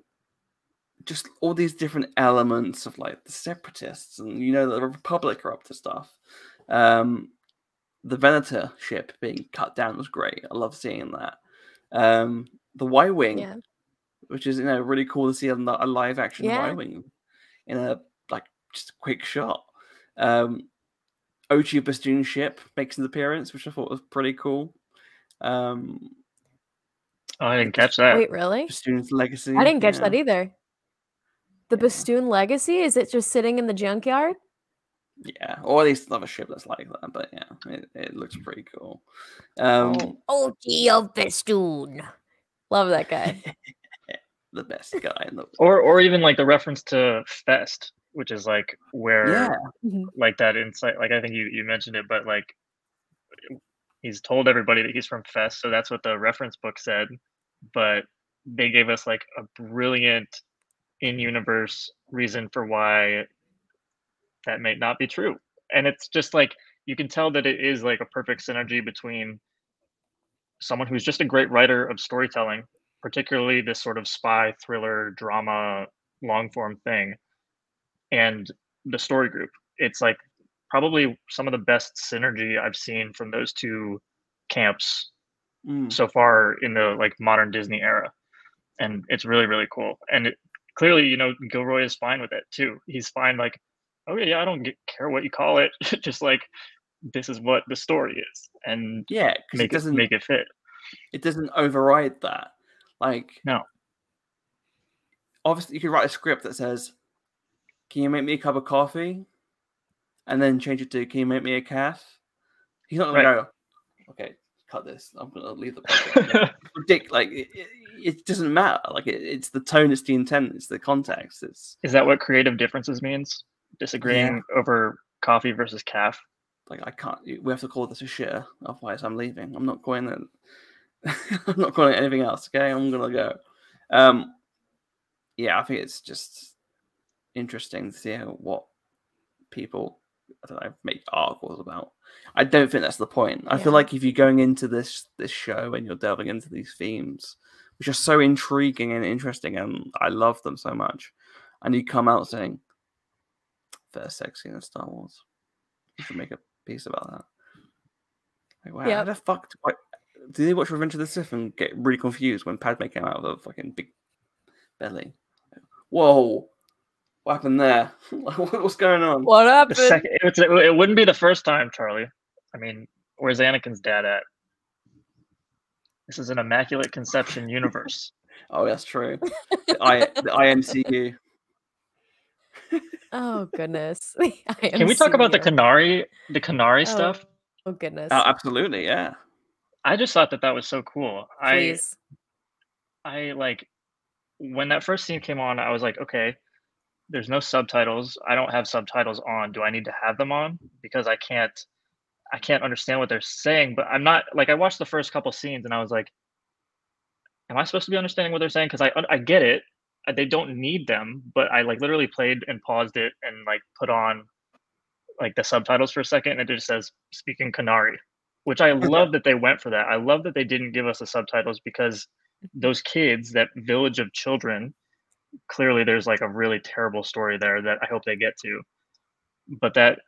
just all these different elements of, like, the Separatists and, you know, the Republic are up to stuff. The Venator ship being cut down was great. I love seeing that. The Y Wing, which is, you know, really cool to see a live action Y Wing in a, like, just a quick shot. Ochi Bastoon ship makes an appearance, which I thought was pretty cool. Oh, I didn't catch that. Wait, really? Bastoon's legacy. I didn't catch that either. The Bastoon legacy? Is it just sitting in the junkyard? Yeah, or at least another ship that's like that. But yeah, it looks pretty cool. Oh, gee, of Bastoon. Love that guy. The best guy in the world. Or even like the reference to Fest, which is like where like that insight. Like, I think you mentioned it, but like, he's told everybody that he's from Fest, so that's what the reference book said. But they gave us like a brilliant in-universe reason for why that may not be true. And it's just like, you can tell that it is like a perfect synergy between someone who's just a great writer of storytelling, particularly this sort of spy, thriller, drama, long-form thing, and the story group. It's like, probably some of the best synergy I've seen from those two camps so far in the like modern Disney era. And it's really, really cool. And clearly, you know, Gilroy is fine with it too. He's fine, like, oh yeah, I don't care what you call it. Just like, this is what the story is. And yeah, make it fit. It doesn't override that. Like, no. Obviously, you could write a script that says, can you make me a cup of coffee? And then change it to, can you make me a calf? He's not going to go, okay, cut this, I'm going to leave the podcast. Ridiculous. Like, it doesn't matter. Like, it's the tone, it's the intent, it's the context. Is that what creative differences means? Disagreeing over coffee versus calf? Like, I can't, we have to call this a shitter, otherwise I'm leaving. I'm not going to, I'm not calling it anything else, okay? I'm going to go. Yeah, I think it's just interesting to see what people I don't know, make articles about. I don't think that's the point. I feel like if you're going into this show and you're delving into these themes, which are so intriguing and interesting, and I love them so much, and you come out saying, they're sexy in Star Wars, you should make a piece about that. Like, wow, how the fuck did they watch Revenge of the Sith and get really confused when Padme came out of the fucking big belly? Whoa, what happened there? What's going on? What happened? It wouldn't be the first time, Charlie. I mean, where's Anakin's dad at? This is an immaculate conception universe. Oh, that's true. The IMCU. Oh goodness. Can we talk about the Kenari? The Kenari stuff. Oh goodness. Absolutely, yeah. I just thought that was so cool. Please. I like when that first scene came on. I was like, okay, there's no subtitles. I don't have subtitles on. Do I need to have them on? Because I can't understand what they're saying, but I'm not like, I watched the first couple scenes and I was like, am I supposed to be understanding what they're saying? Because I get it. They don't need them, but I like literally played and paused it and like put on like the subtitles for a second, and it just says speaking Kenari, which I love that they went for that. I love that they didn't give us the subtitles, because those kids, that village of children, clearly there's like a really terrible story there that I hope they get to, but that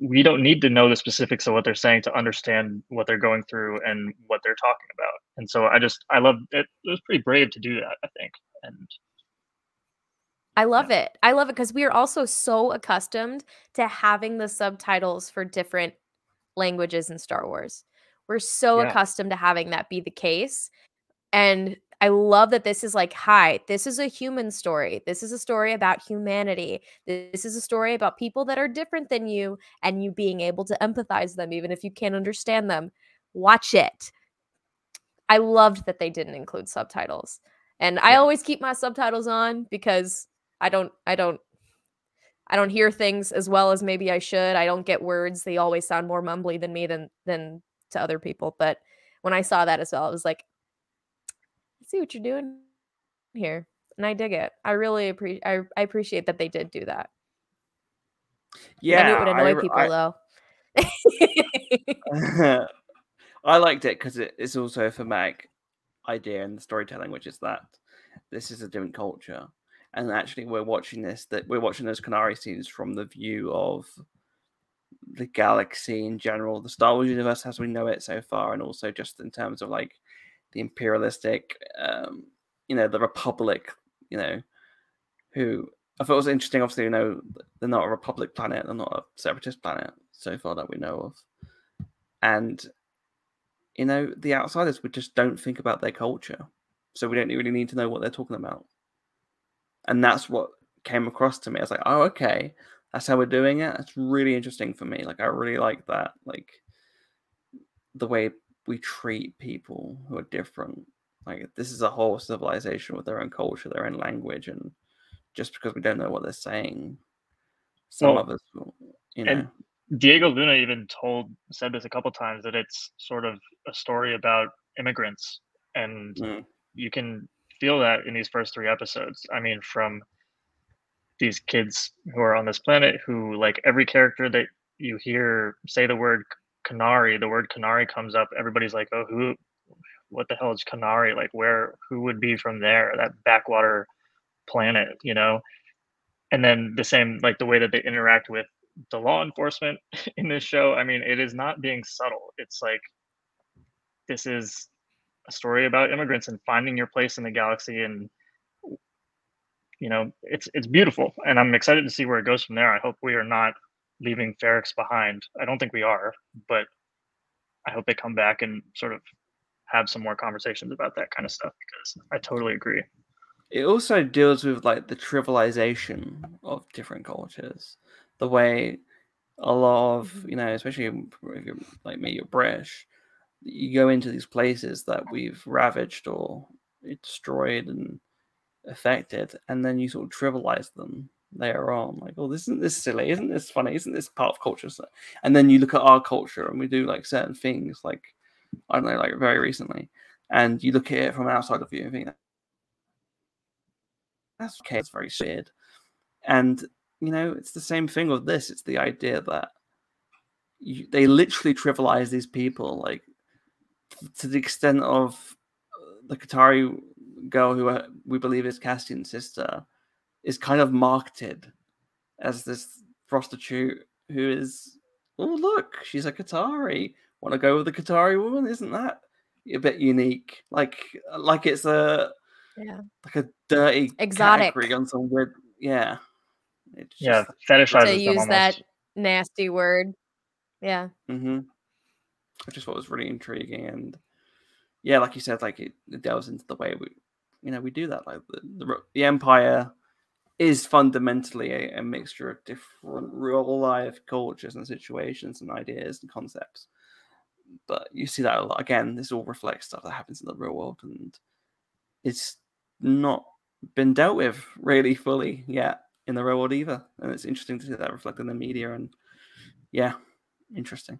we don't need to know the specifics of what they're saying to understand what they're going through and what they're talking about. And so I love it. It was pretty brave to do that, I think. And I love it. I love it, because we are also so accustomed to having the subtitles for different languages in Star Wars. We're so accustomed to having that be the case. And I love that this is like, hi, this is a human story. This is a story about humanity. This is a story about people that are different than you, and you being able to empathize them, even if you can't understand them. Watch it. I loved that they didn't include subtitles. And I always keep my subtitles on, because I don't hear things as well as maybe I should. I don't get words. They always sound more mumbly than me than to other people. But when I saw that as well, I was like, see what you're doing here, and I dig it. I really appreciate. I appreciate that they did do that. Yeah, I knew it would annoy people though. I liked it because it's also a thematic idea in the storytelling, which is that this is a different culture, and actually we're watching this. That we're watching those Kenari scenes from the view of the galaxy in general, the Star Wars universe as we know it so far, and also just in terms of like the imperialistic, you know, the Republic, you know, who I thought was interesting. Obviously, you know, they're not a Republic planet, they're not a separatist planet so far that we know of. And, you know, the outsiders, we just don't think about their culture. So we don't really need to know what they're talking about. And that's what came across to me. I was like, oh, okay, that's how we're doing it. It's really interesting for me. Like, I really like that. Like, the way we treat people who are different. Like, this is a whole civilization with their own culture, their own language, and just because we don't know what they're saying, some of us will, you know. And Diego Luna even said this a couple times, that it's sort of a story about immigrants, and you can feel that in these first three episodes. I mean, from these kids who are on this planet, who, like, every character that you hear say the word Kenari, the word Kenari comes up. Everybody's like, oh, what the hell is Kenari? Like, who would be from there? That backwater planet, you know? And then the same, like the way that they interact with the law enforcement in this show. I mean, it is not being subtle. It's like, this is a story about immigrants and finding your place in the galaxy. And, you know, it's beautiful. And I'm excited to see where it goes from there. I hope we are not leaving Ferrix behind. I don't think we are, but I hope they come back and sort of have some more conversations about that kind of stuff, because I totally agree. It also deals with like the trivialization of different cultures, the way a lot of, you know, especially if you're like me, you're British, you go into these places that we've ravaged or destroyed and affected, and then you sort of trivialize them later on, like, oh, isn't this silly, isn't this funny, isn't this part of culture? And then you look at our culture and we do like certain things, like, I don't know, like very recently, and you look at it from an outside of view and think, that's okay, it's very weird. And you know, it's the same thing with this. It's the idea that they literally trivialize these people, like to the extent of the Qatari girl who we believe is Cassian's sister is kind of marketed as this prostitute who is, oh, look, she's a Qatari. Want to go with a Qatari woman? Isn't that a bit unique? Like it's a, yeah, like a dirty exotic category on some weird, yeah. It's yeah, fetishizes to use that nasty word. Yeah. Mm-hmm. I just thought it was really intriguing, and yeah, like you said, like it delves into the way we, you know, we do that. Like the Empire is fundamentally a mixture of different real life cultures and situations and ideas and concepts. But you see that a lot. Again, this all reflects stuff that happens in the real world, and it's not been dealt with really fully yet in the real world either. And it's interesting to see that reflected in the media, and yeah, interesting.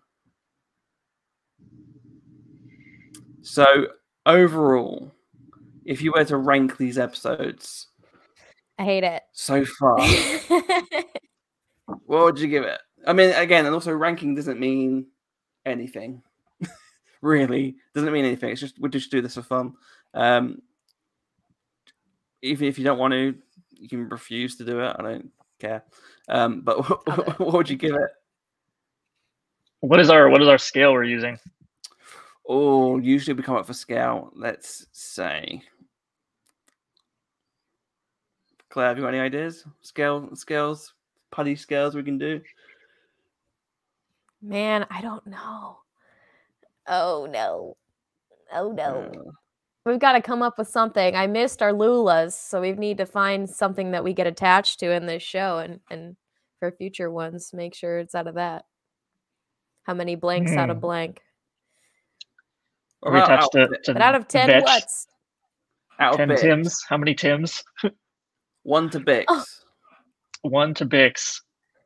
So overall, if you were to rank these episodes, I hate it so far. What would you give it? I mean, again, and also ranking doesn't mean anything. Really, doesn't mean anything. It's just, we'll just do this for fun. If you don't want to, you can refuse to do it. I don't care. But what would you give it? What is our scale we're using? Oh, usually we come up for scale. Let's say, Claire, have you got any ideas? Scales, putty scales we can do. Man, I don't know. Oh no, oh no. We've got to come up with something. I missed our Lulas, so we need to find something that we get attached to in this show, and for future ones, make sure it's out of that. How many blanks out of blank? But out of 10, Bitch. What's? Out 10 Bix. Tims. How many Tims? One to Bix. Oh. One to Bix.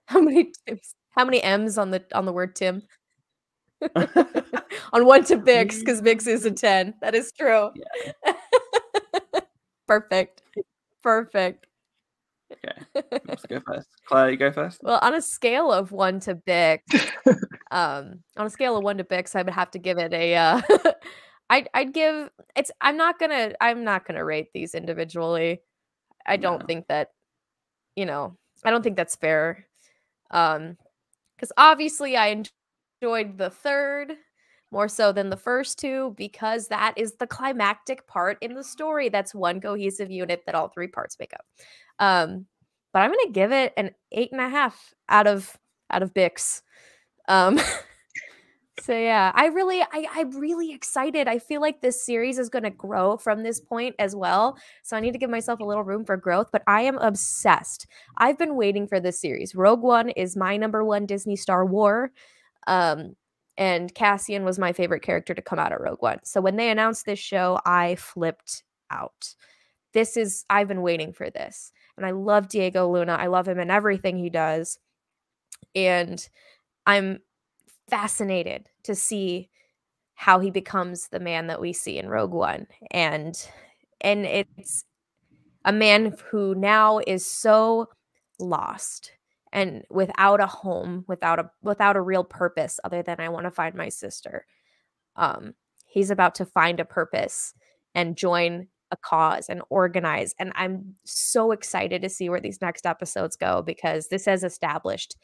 How many Tims? How many M's on the word Tim? On one to Bix, because Bix is a 10. That is true. Yeah. Perfect. Okay. Let's go first. Claire, you go first. Well, on a scale of 1 to Bix, I would have to give it a I'd give it's I'm not gonna rate these individually. I don't think that, you know, I don't think that's fair. Because obviously I enjoyed the third more so than the first two, because that is the climactic part in the story. That's one cohesive unit that all three parts make up. But I'm gonna give it an 8.5 out of Bix. So yeah, I'm really excited. I feel like this series is gonna grow from this point as well. So I need to give myself a little room for growth, but I am obsessed. I've been waiting for this series. Rogue One is my #1 Disney Star Wars. And Cassian was my favorite character to come out of Rogue One. So when they announced this show, I flipped out. I've been waiting for this. And I love Diego Luna. I love him and everything he does. And I'm fascinated to see how he becomes the man that we see in Rogue One. And it's a man who now is so lost and without a home, without a real purpose other than I want to find my sister. He's about to find a purpose and join a cause and organize. And I'm so excited to see where these next episodes go, because this has established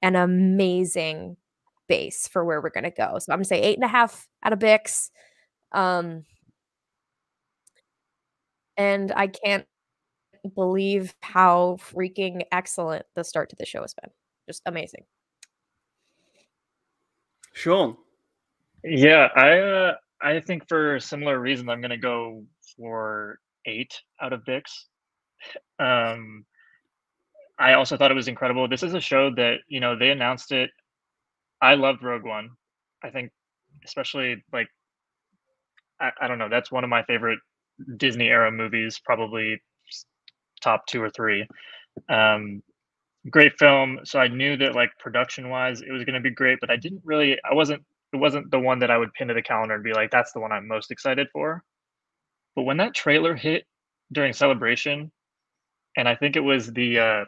an amazing base for where we're going to go. So I'm going to say 8.5 out of Bix. And I can't believe how freaking excellent the start to the show has been. Just amazing. Sean. Yeah, I think for a similar reason, I'm going to go for 8 out of Bix. I also thought it was incredible. This is a show that, you know, they announced it. I loved Rogue One. I think especially, like, I don't know, that's one of my favorite Disney era movies, probably top 2 or 3. Great film. So I knew that, like, production wise, it was going to be great, but it wasn't the one that I would pin to the calendar and be like, that's the one I'm most excited for. But when that trailer hit during Celebration, and I think it was the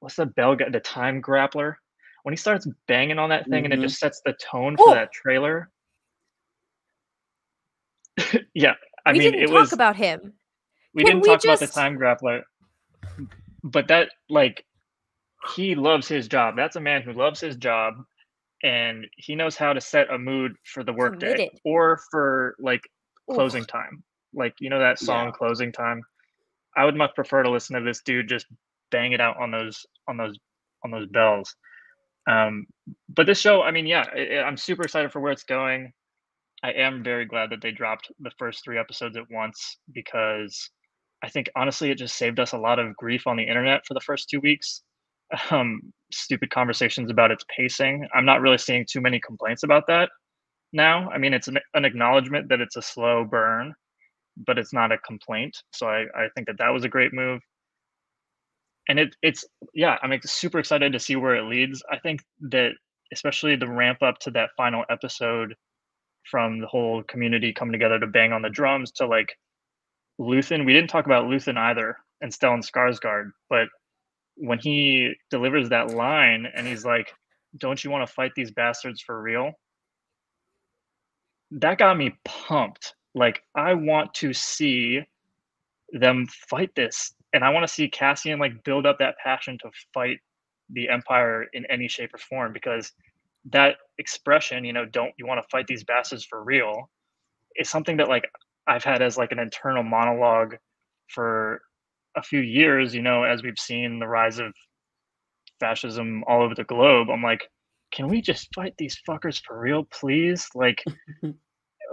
what's the bell guy, the time grappler? When he starts banging on that thing and it just sets the tone for that trailer. Yeah, I mean, it was... We didn't talk about him. We didn't talk about the time grappler. But that, like, he loves his job. That's a man who loves his job. And he knows how to set a mood for the workday or for, like, closing time. Like, you know that song, Closing Time? I would much prefer to listen to this dude just bang it out on those bells. But this show, I mean, yeah, I'm super excited for where it's going. I am very glad that they dropped the first three episodes at once, because I think, honestly, it just saved us a lot of grief on the internet for the first 2 weeks. Stupid conversations about its pacing. I'm not really seeing too many complaints about that now. I mean, it's an acknowledgement that it's a slow burn, but it's not a complaint. So I think that was a great move. And it's I'm super excited to see where it leads. I think that especially the ramp up to that final episode, from the whole community coming together to bang on the drums to, like, Luthen. We didn't talk about Luthen either, and Stellan Skarsgård, but when he delivers that line and he's like, "Don't you want to fight these bastards for real?" That got me pumped. Like, I want to see them fight this. And I want to see Cassian, like, build up that passion to fight the Empire in any shape or form, because that expression, you know, "Don't you want to fight these bastards for real," is something that, like, I've had as, like, an internal monologue for a few years, you know, as we've seen the rise of fascism all over the globe. I'm like, can we just fight these fuckers for real, please? Like,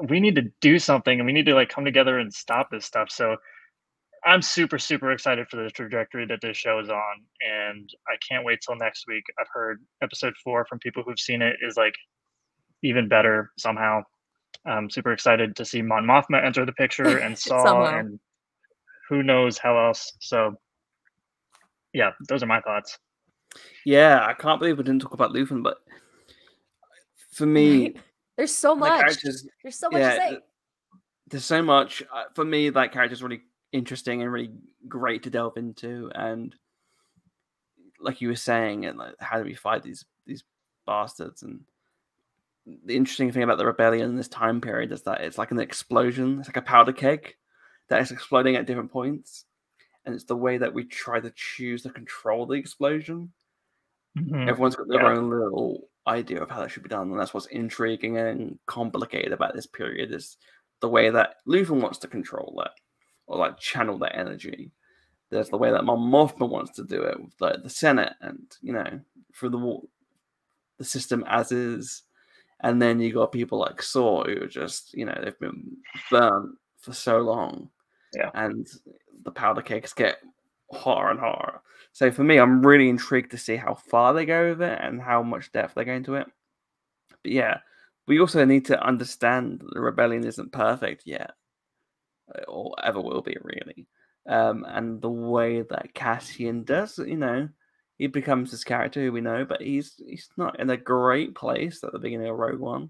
we need to do something, and we need to, like, come together and stop this stuff. So I'm super, super excited for the trajectory that this show is on, and I can't wait till next week. I've heard episode 4 from people who've seen it is, like, even better somehow. I'm super excited to see Mon Mothma enter the picture, and Saw, and who knows how else. So, yeah, those are my thoughts. Yeah, I can't believe we didn't talk about Luthen, but for me... There's so much. There's so much to say. There's so much. For me, that character's really interesting and really great to delve into, and like you were saying, and like, how do we fight these bastards? And the interesting thing about the rebellion in this time period is that it's like an explosion. It's like a powder keg that is exploding at different points, and it's the way that we try to choose to control the explosion. Everyone's got their own little idea of how that should be done, and that's what's intriguing and complicated about this period, is the way that Luthen wants to control it, or like channel that energy. There's the way that Mon Mothma wants to do it with, like, the Senate, and, you know, through the system as is. And then you got people like Saw, who are just, you know, they've been burnt for so long, and the powder cakes get hotter and hotter. So for me, I'm really intrigued to see how far they go with it and how much depth they go into it. But yeah, we also need to understand that the rebellion isn't perfect yet, or ever will be, really. And the way that Cassian does, you know, he becomes this character who we know, but he's not in a great place at the beginning of Rogue One.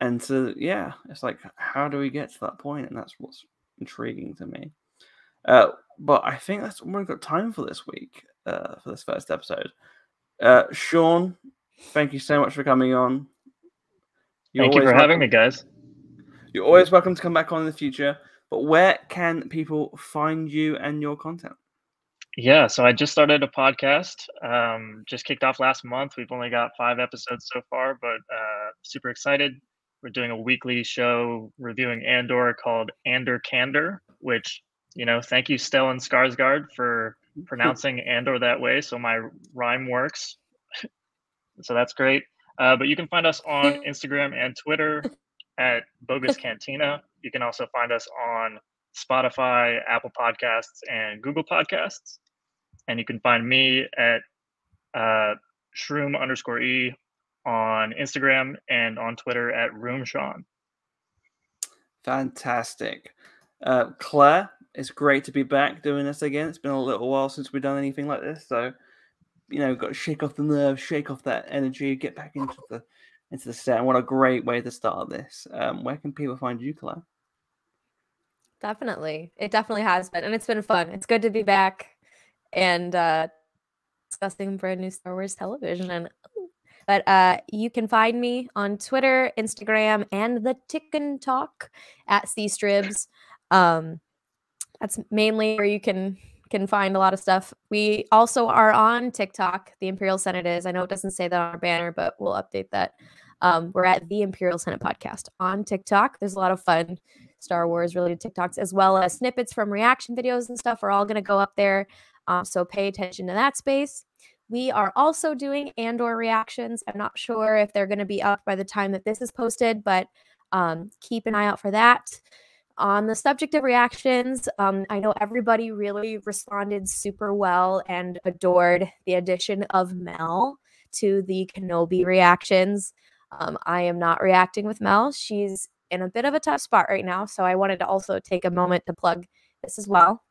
And so, yeah, it's like, how do we get to that point? And that's what's intriguing to me. But I think that's all we've got time for this week, for this first episode. Sean, thank you so much for coming on. Thank you for having me, guys. You're always welcome to come back on in the future, but where can people find you and your content? Yeah, so I just started a podcast, just kicked off last month. We've only got 5 episodes so far, but super excited. We're doing a weekly show reviewing Andor called Andor Candor, which, you know, thank you, Stellan Skarsgård, for pronouncing Andor that way, so my rhyme works. So that's great. But you can find us on Instagram and Twitter at Boga's Cantina. You can also find us on Spotify, Apple Podcasts, and Google Podcasts. And you can find me at shroom_E on Instagram and on Twitter at roomshawn. Fantastic. Claire, it's great to be back doing this again. It's been a little while since we've done anything like this. So, you know, we've got to shake off the nerves, shake off that energy, get back into the set. And what a great way to start this. Where can people find you, Claire? Definitely. It definitely has been. And it's been fun. It's good to be back. and discussing brand new Star Wars television. But you can find me on Twitter, Instagram, and the TikTok at cstribs. That's mainly where you can find a lot of stuff. We also are on TikTok, The Imperial Senate is. I know it doesn't say that on our banner, but we'll update that. We're at The Imperial Senate Podcast on TikTok. There's a lot of fun Star Wars related TikToks, as well as snippets from reaction videos and stuff are all going to go up there. So pay attention to that space. We are also doing Andor reactions. I'm not sure if they're going to be up by the time that this is posted, but keep an eye out for that. On the subject of reactions, I know everybody really responded super well and adored the addition of Mel to the Kenobi reactions. I am not reacting with Mel. She's in a bit of a tough spot right now, so I wanted to also take a moment to plug this as well.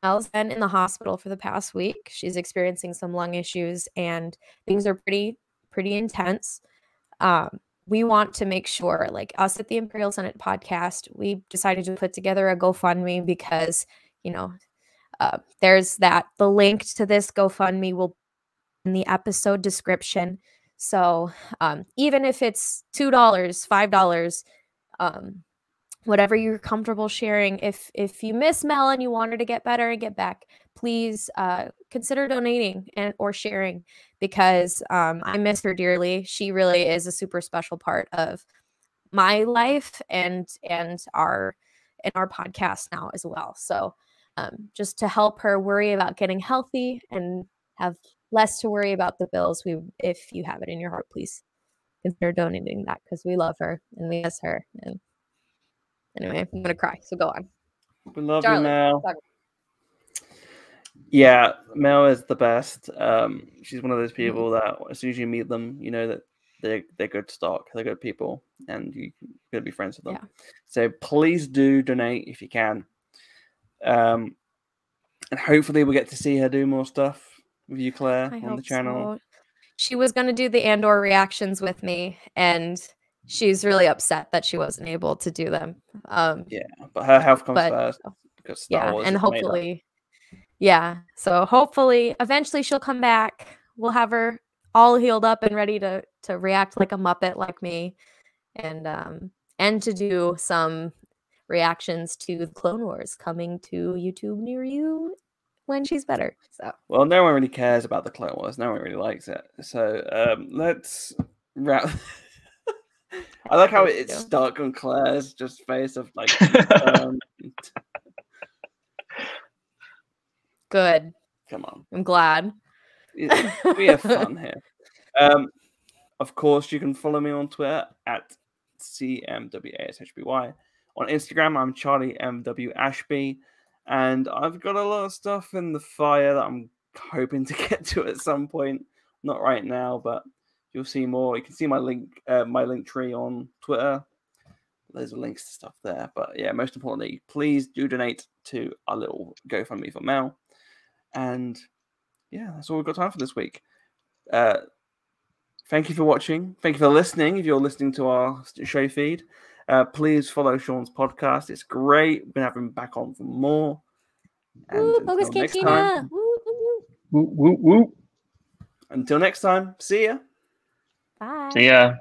Mel's been in the hospital for the past week. She's experiencing some lung issues, and things are pretty intense. We want to make sure, like us at the Imperial Senate Podcast, we decided to put together a GoFundMe because, you know, there's that. The link to this GoFundMe will be in the episode description. So even if it's $2, $5, whatever you're comfortable sharing, if you miss Mel and you want her to get better and get back, please consider donating and or sharing, because I miss her dearly. She really is a super special part of my life and our podcast now as well. So just to help her worry about getting healthy and have less to worry about the bills, if you have it in your heart, please consider donating that, because we love her and we miss her. And anyway, I'm gonna cry, so go on. We love Charlie, you, Mel. Yeah, Mel is the best. She's one of those people that as soon as you meet them, you know that they're good stock, they're good people, and you're gonna be friends with them. Yeah. So please do donate if you can. And hopefully we'll get to see her do more stuff with you, Claire, on the channel. So she was gonna do the Andor reactions with me, and she's really upset that she wasn't able to do them. Yeah, but her health comes first. Because Star Wars and hopefully, so hopefully, eventually she'll come back. We'll have her all healed up and ready to react like a Muppet, like me, and to do some reactions to Clone Wars coming to YouTube near you when she's better. So well, no one really cares about the Clone Wars. No one really likes it. So let's wrap. I like how it's stuck on Claire's just face of like. Good. Come on. I'm glad. We have fun here. Of course, you can follow me on Twitter at CMWASHBY. On Instagram, I'm Charlie MW Ashby. And I've got a lot of stuff in the fire that I'm hoping to get to at some point. Not right now, but you'll see more. You can see my link tree on Twitter. There's links to stuff there. But yeah, most importantly, please do donate to our little GoFundMe for Mel. And yeah, that's all we've got time for this week. Thank you for watching. Thank you for listening. If you're listening to our show feed, please follow Sean's podcast. It's great. We're going to have him back on for more. Woo, Boga's Cantina. Woo, woo, woo. Woo, woo, woo. Until next time, see ya. Bye. See ya.